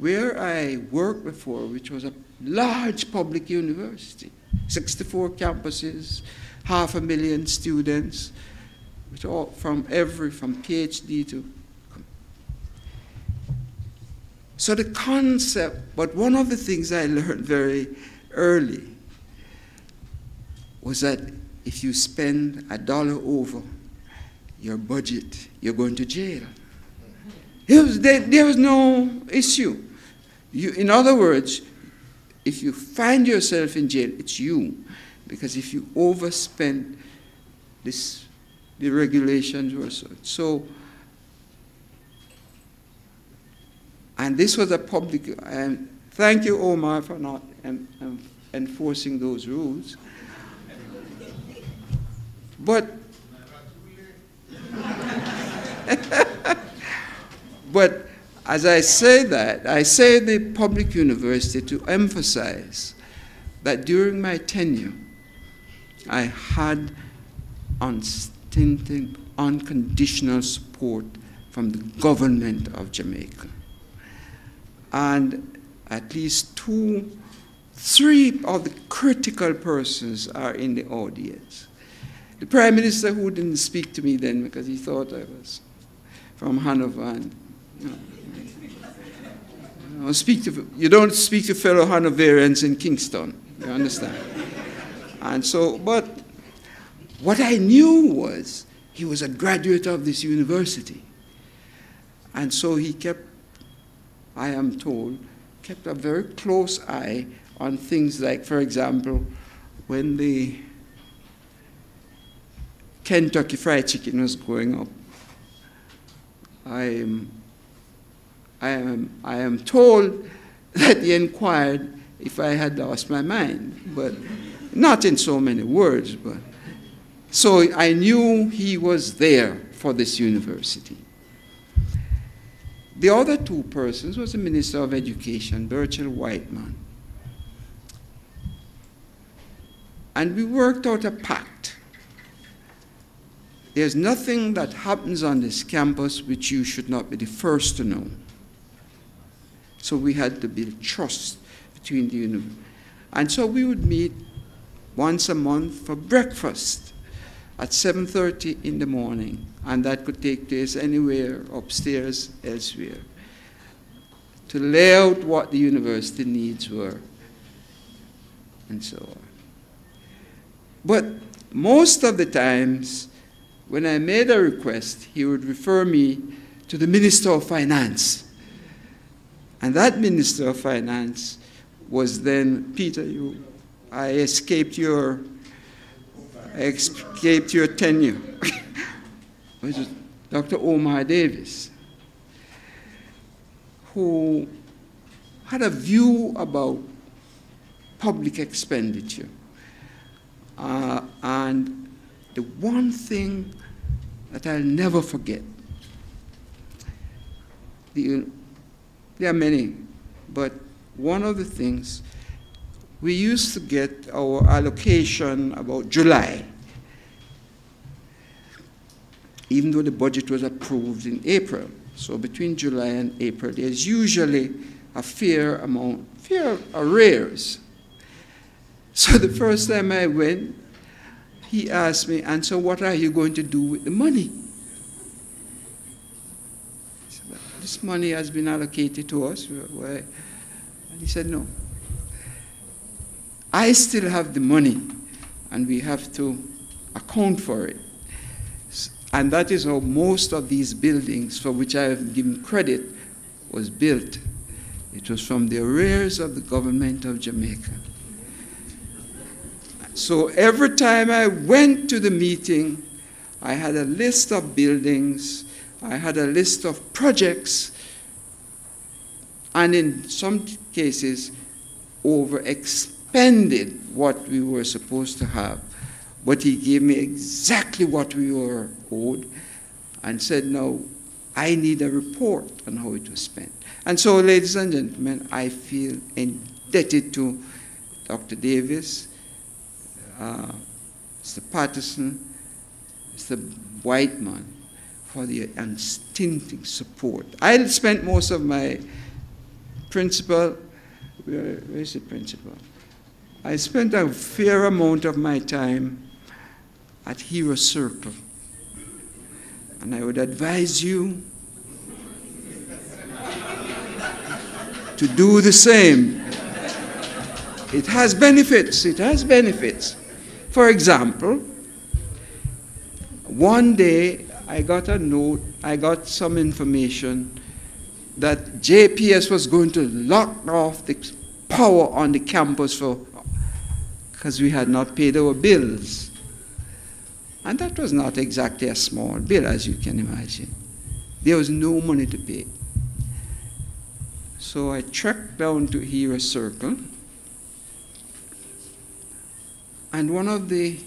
where I worked before, which was a large public university, 64 campuses, 500,000 students, which all from PhD to. So the concept, but one of the things I learned very early was that if you spend $1 over your budget, you're going to jail. There was no issue. In other words, if you find yourself in jail, it's you. Because if you overspend, the regulations were such. So, and this was a public, and thank you, Omar, for not enforcing those rules. But, but as I say that, I say the public university to emphasize that during my tenure, I had unstinting, unconditional support from the government of Jamaica. And at least three of the critical persons are in the audience. The Prime Minister, who didn't speak to me then because he thought I was from Hanover, and, you don't speak to fellow Hanoverians in Kingston, you understand? And so, but what I knew was he was a graduate of this university. And so he kept, I am told, kept a very close eye on things like, for example, when the Kentucky Fried Chicken was going up. I am told that he inquired if I had lost my mind, but not in so many words. But so I knew he was there for this university. The other two persons was the Minister of Education, Birchel Whiteman. And we worked out a pact. There's nothing that happens on this campus which you should not be the first to know. So we had to build trust between the university. And so we would meet once a month for breakfast at 7:30 in the morning. And that could take place anywhere, upstairs, elsewhere, to lay out what the university needs were, and so on. But most of the times, when I made a request, he would refer me to the Minister of Finance. And that Minister of Finance was then, Peter, I escaped your, tenure, which was Dr. Omar Davies, who had a view about public expenditure. And the one thing that I'll never forget, there are many, but one of the things, we used to get our allocation about July, even though the budget was approved in April. So between July and April, there's usually a fair amount, fair arrears. So the first time I went, he asked me, and so what are you going to do with the money? I said, well, this money has been allocated to us. And he said, no. I still have the money, and we have to account for it. And that is how most of these buildings, for which I have given credit, was built. It was from the arrears of the government of Jamaica. So every time I went to the meeting, I had a list of buildings, I had a list of projects, and in some cases, overexpended what we were supposed to have. But he gave me exactly what we were owed and said, no, I need a report on how it was spent. And so, ladies and gentlemen, I feel indebted to Dr. Davies, Mr. Patterson, Mr. Whiteman, for the unstinting support. I spent most of my principal, where is the principal? I spent a fair amount of my time at Hero Circle. And I would advise you to do the same. It has benefits. For example, One day, I got a note, I got some information that JPS was going to lock off the power on the campus because we had not paid our bills. And that was not exactly a small bill, as you can imagine. There was no money to pay. So I trekked down to Hera Circle, and one of the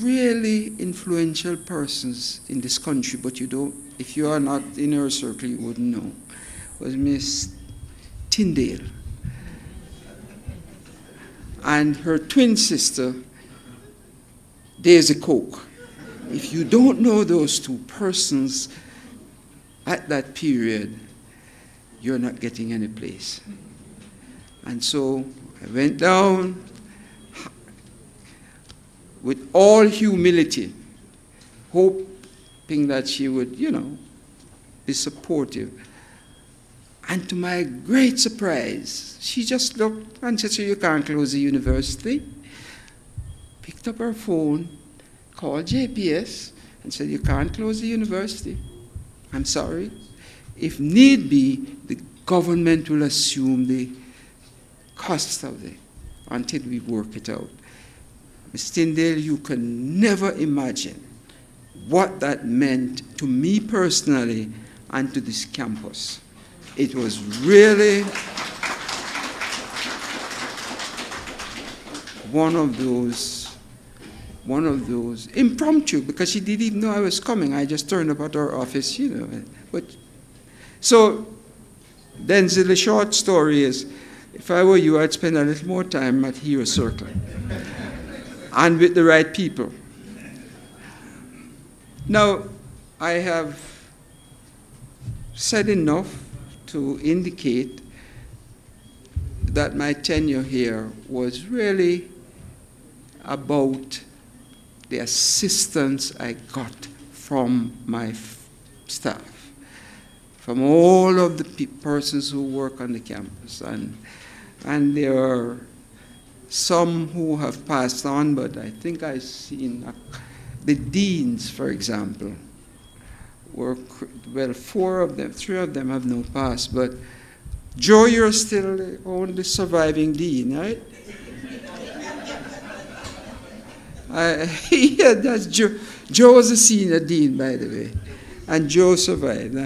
really influential persons in this country, but you don't, if you are not in her circle, you wouldn't know, was Miss Tyndale. And her twin sister, Daisy Coke. If you don't know those two persons at that period, you're not getting any place. And so I went down with all humility, hoping that she would, you know, be supportive. And to my great surprise, she just looked and said, "So you can't close the university." Picked up her phone, called JPS, and said, "You can't close the university. I'm sorry. If need be, the government will assume the costs of it until we work it out." Miss Tyndale, you can never imagine what that meant to me personally and to this campus. It was really one of those impromptu, because she didn't even know I was coming. I just turned up at her office, you know. But so then the short story is, if I were you, I'd spend a little more time at Hero Circle. And with the right people. Now, I have said enough to indicate that my tenure here was really about the assistance I got from my staff, from all of the persons who work on the campus. And there are some who have passed on, but I think I've seen the deans, for example, were, well, four of them, three of them have no past, but Joe, you're still the only surviving dean, right? Yeah, that's Joe. Joe was a senior dean, by the way, and Joe survived.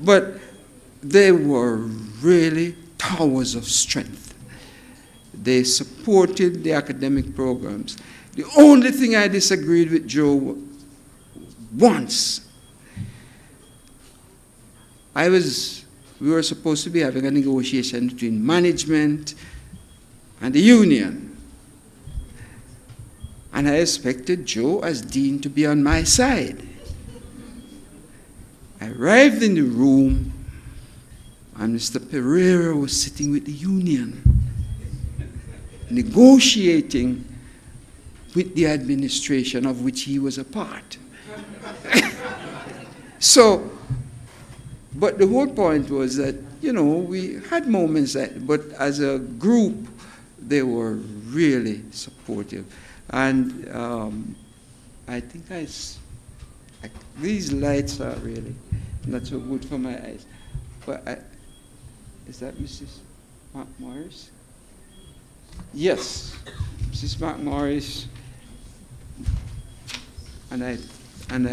But they were really towers of strength. They supported the academic programs. The only thing I disagreed with Joe once, we were supposed to be having a negotiation between management and the union. And I expected Joe as dean to be on my side. I arrived in the room and Mr. Pereira was sitting with the union, negotiating with the administration of which he was a part. So, but the whole point was that, you know, we had moments that, but as a group, they were really supportive. And I think these lights are really not so good for my eyes. But is that Mrs. MacMorris? Yes, Mrs. MacMorris, and I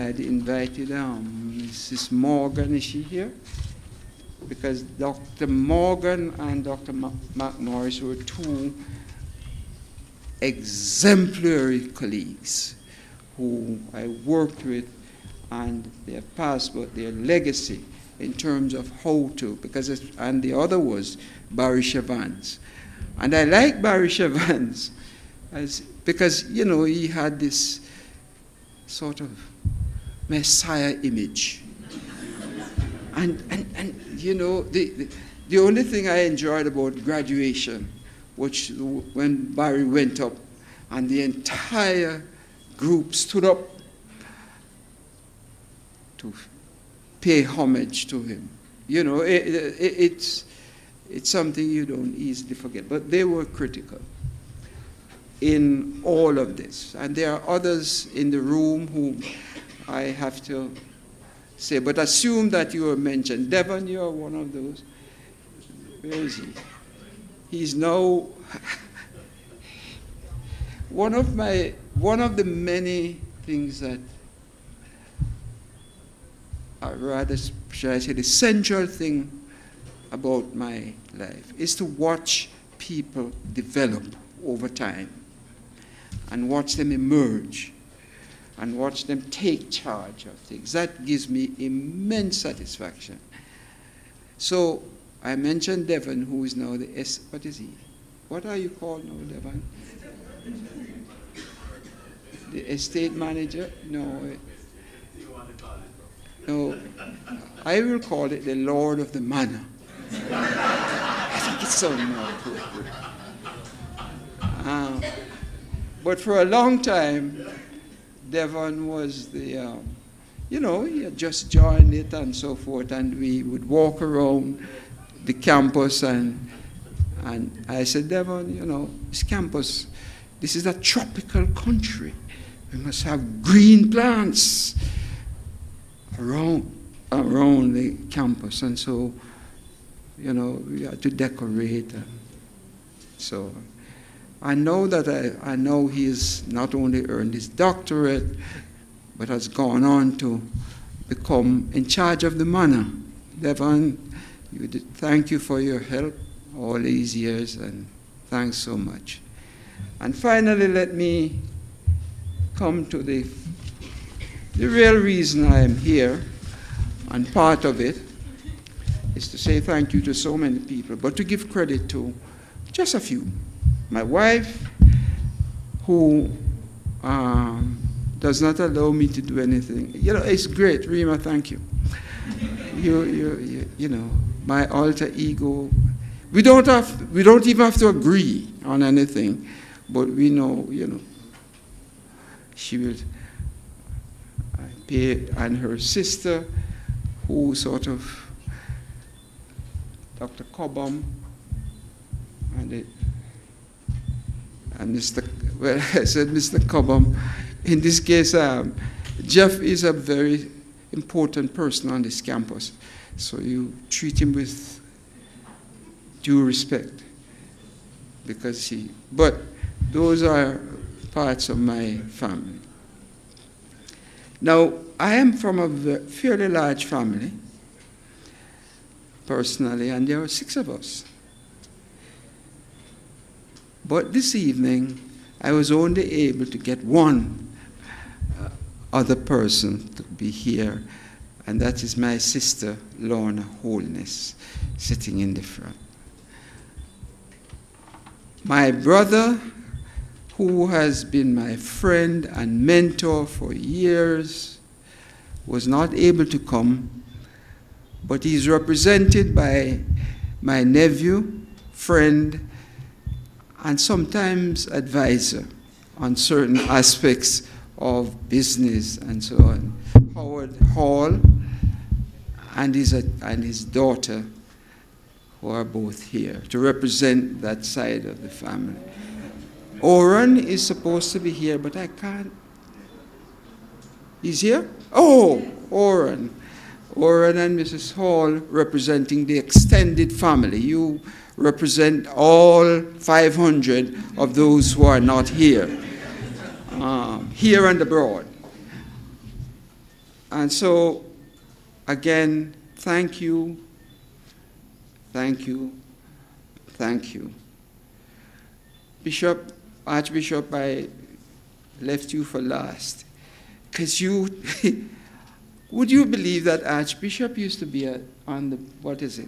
had invited Mrs. Morgan. Is she here? Because Dr. Morgan and Dr. MacMorris were two exemplary colleagues who I worked with, and their past, but their legacy in terms of how to. And the other was Barry Chavannes. And I like Barry Chavannes because, you know, he had this sort of messiah image. And you know, the only thing I enjoyed about graduation, which when Barry went up and the entire group stood up to pay homage to him. You know, it's something you don't easily forget, but they were critical. in all of this. And there are others in the room who I have to say, but assume that you were mentioned. Devon, you're one of those. Where is he? He's now one of the many things that are rather, should I say, the central thing about my life is to watch people develop over time and watch them emerge and watch them take charge of things. That gives me immense satisfaction. So I mentioned Devon, who is now the S, what is he? What are you called now, Devon? The estate manager? No. No, I will call it the Lord of the Manor. I think it's so more appropriate. But for a long time, Devon was the, you know, he had just joined it and so forth, and we would walk around the campus, and I said, Devon, you know, this campus, this is a tropical country. We must have green plants around the campus. And so, you know, we had to decorate and so on. I know that I know he has not only earned his doctorate, but has gone on to become in charge of the manor. Devon, thank you for your help all these years, and thanks so much. And finally, let me come to the real reason I am here, and part of it is to say thank you to so many people, but to give credit to just a few. My wife, who does not allow me to do anything. You know, it's great, Rima, thank you. You know, my alter ego. We don't even have to agree on anything, but we know, you know, she will pay, and her sister, who sort of, Dr. Cobham, and Mr. Well, I said Mr. Cobham. In this case, Jeff is a very important person on this campus, so you treat him with due respect, because he, but those are parts of my family. Now, I am from a fairly large family, personally, and there are 6 of us. But this evening, I was only able to get one other person to be here, and that is my sister, Lorna Holness, sitting in the front. My brother, who has been my friend and mentor for years, was not able to come, but he's represented by my nephew, friend, and sometimes advisor on certain aspects of business and so on. Howard Hall and his daughter, who are both here to represent that side of the family. Oran is supposed to be here, but I can't. He's here? Oh, Oran. Oran and Mrs. Hall representing the extended family. You represent all 500 of those who are not here, here and abroad. And so, again, thank you. Thank you. Thank you. Bishop, Archbishop, I left you for last. Because you, would you believe that Archbishop used to be on the, what is it,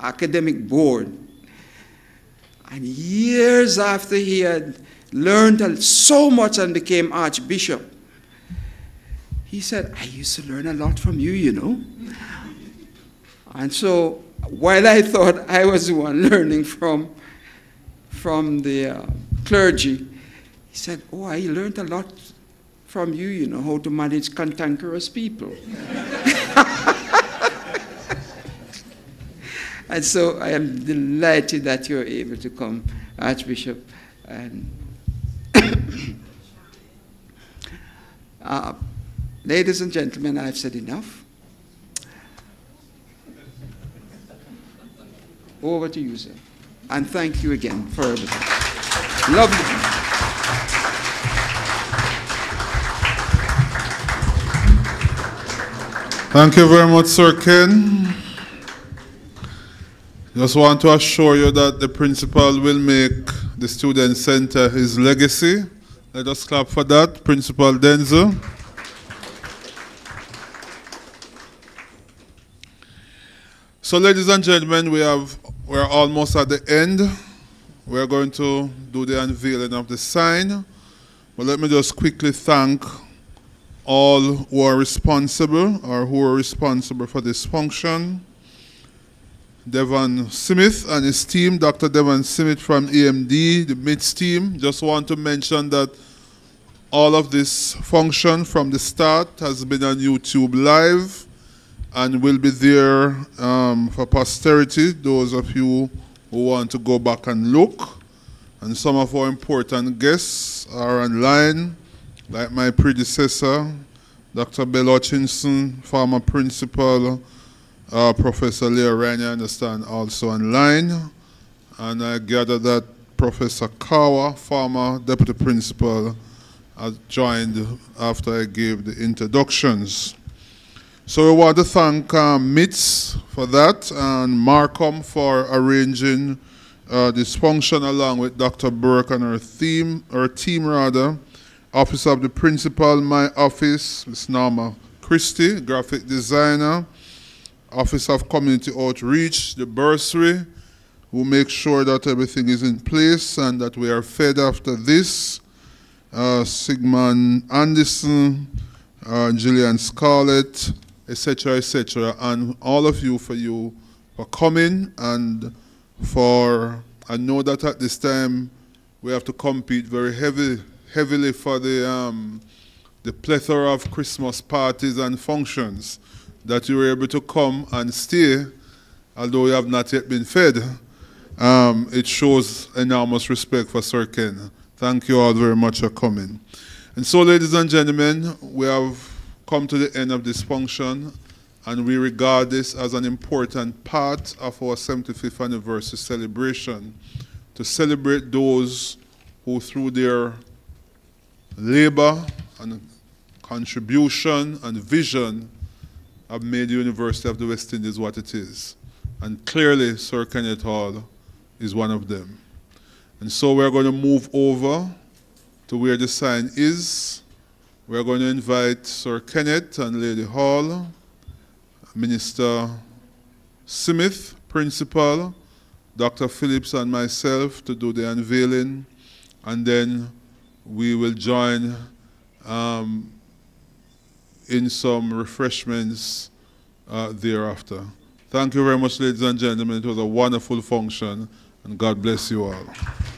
academic board? And years after he had learned so much and became Archbishop, he said, I used to learn a lot from you, you know. And so, while I thought I was the one learning from the clergy, he said, oh, I learned a lot from you, you know, how to manage cantankerous people. And so I am delighted that you're able to come, Archbishop, and Ladies and gentlemen, I've said enough. Over to you, sir. And thank you again for everything. Lovely. Thank you very much, Sir Ken. Just want to assure you that the principal will make the Student Center his legacy. Let us clap for that, Principal Denzil. So ladies and gentlemen, we're almost at the end. We're going to do the unveiling of the sign. But let me just quickly thank all who are responsible or who are responsible for this function. Devon Smith and his team, Dr. Devon Smith from AMD, the MITS team. Just want to mention that all of this function from the start has been on YouTube Live and will be there for posterity, those of you who want to go back and look. And some of our important guests are online, like my predecessor, Dr. Bella Hutchinson, former principal, Professor Leah Ryan, I understand, also online. And I gather that Professor Kawa, former deputy principal, has joined after I gave the introductions. So we want to thank MITS for that and Markham for arranging this function along with Dr. Burke and her team, Office of the Principal, my office, Ms. Norma Christie, graphic designer, Office of Community Outreach, the bursary, who make sure that everything is in place and that we are fed after this. Sigmund Anderson, Gillian Scarlett, etc., etc., and all of you for coming and for, I know that at this time we have to compete very heavily for the plethora of Christmas parties and functions, that you were able to come and stay, although you have not yet been fed. It shows enormous respect for Sir Ken. Thank you all very much for coming. And so, ladies and gentlemen, we have come to the end of this function, and we regard this as an important part of our 75th anniversary celebration, to celebrate those who, through their labor and contribution and vision, have made the University of the West Indies what it is. And clearly, Sir Kenneth Hall is one of them. And so we're going to move over to where the sign is. We're going to invite Sir Kenneth and Lady Hall, Minister Smith, Principal, Dr. Phillips and myself to do the unveiling, and then we will join in some refreshments thereafter. Thank you very much, ladies and gentlemen. It was a wonderful function, and God bless you all.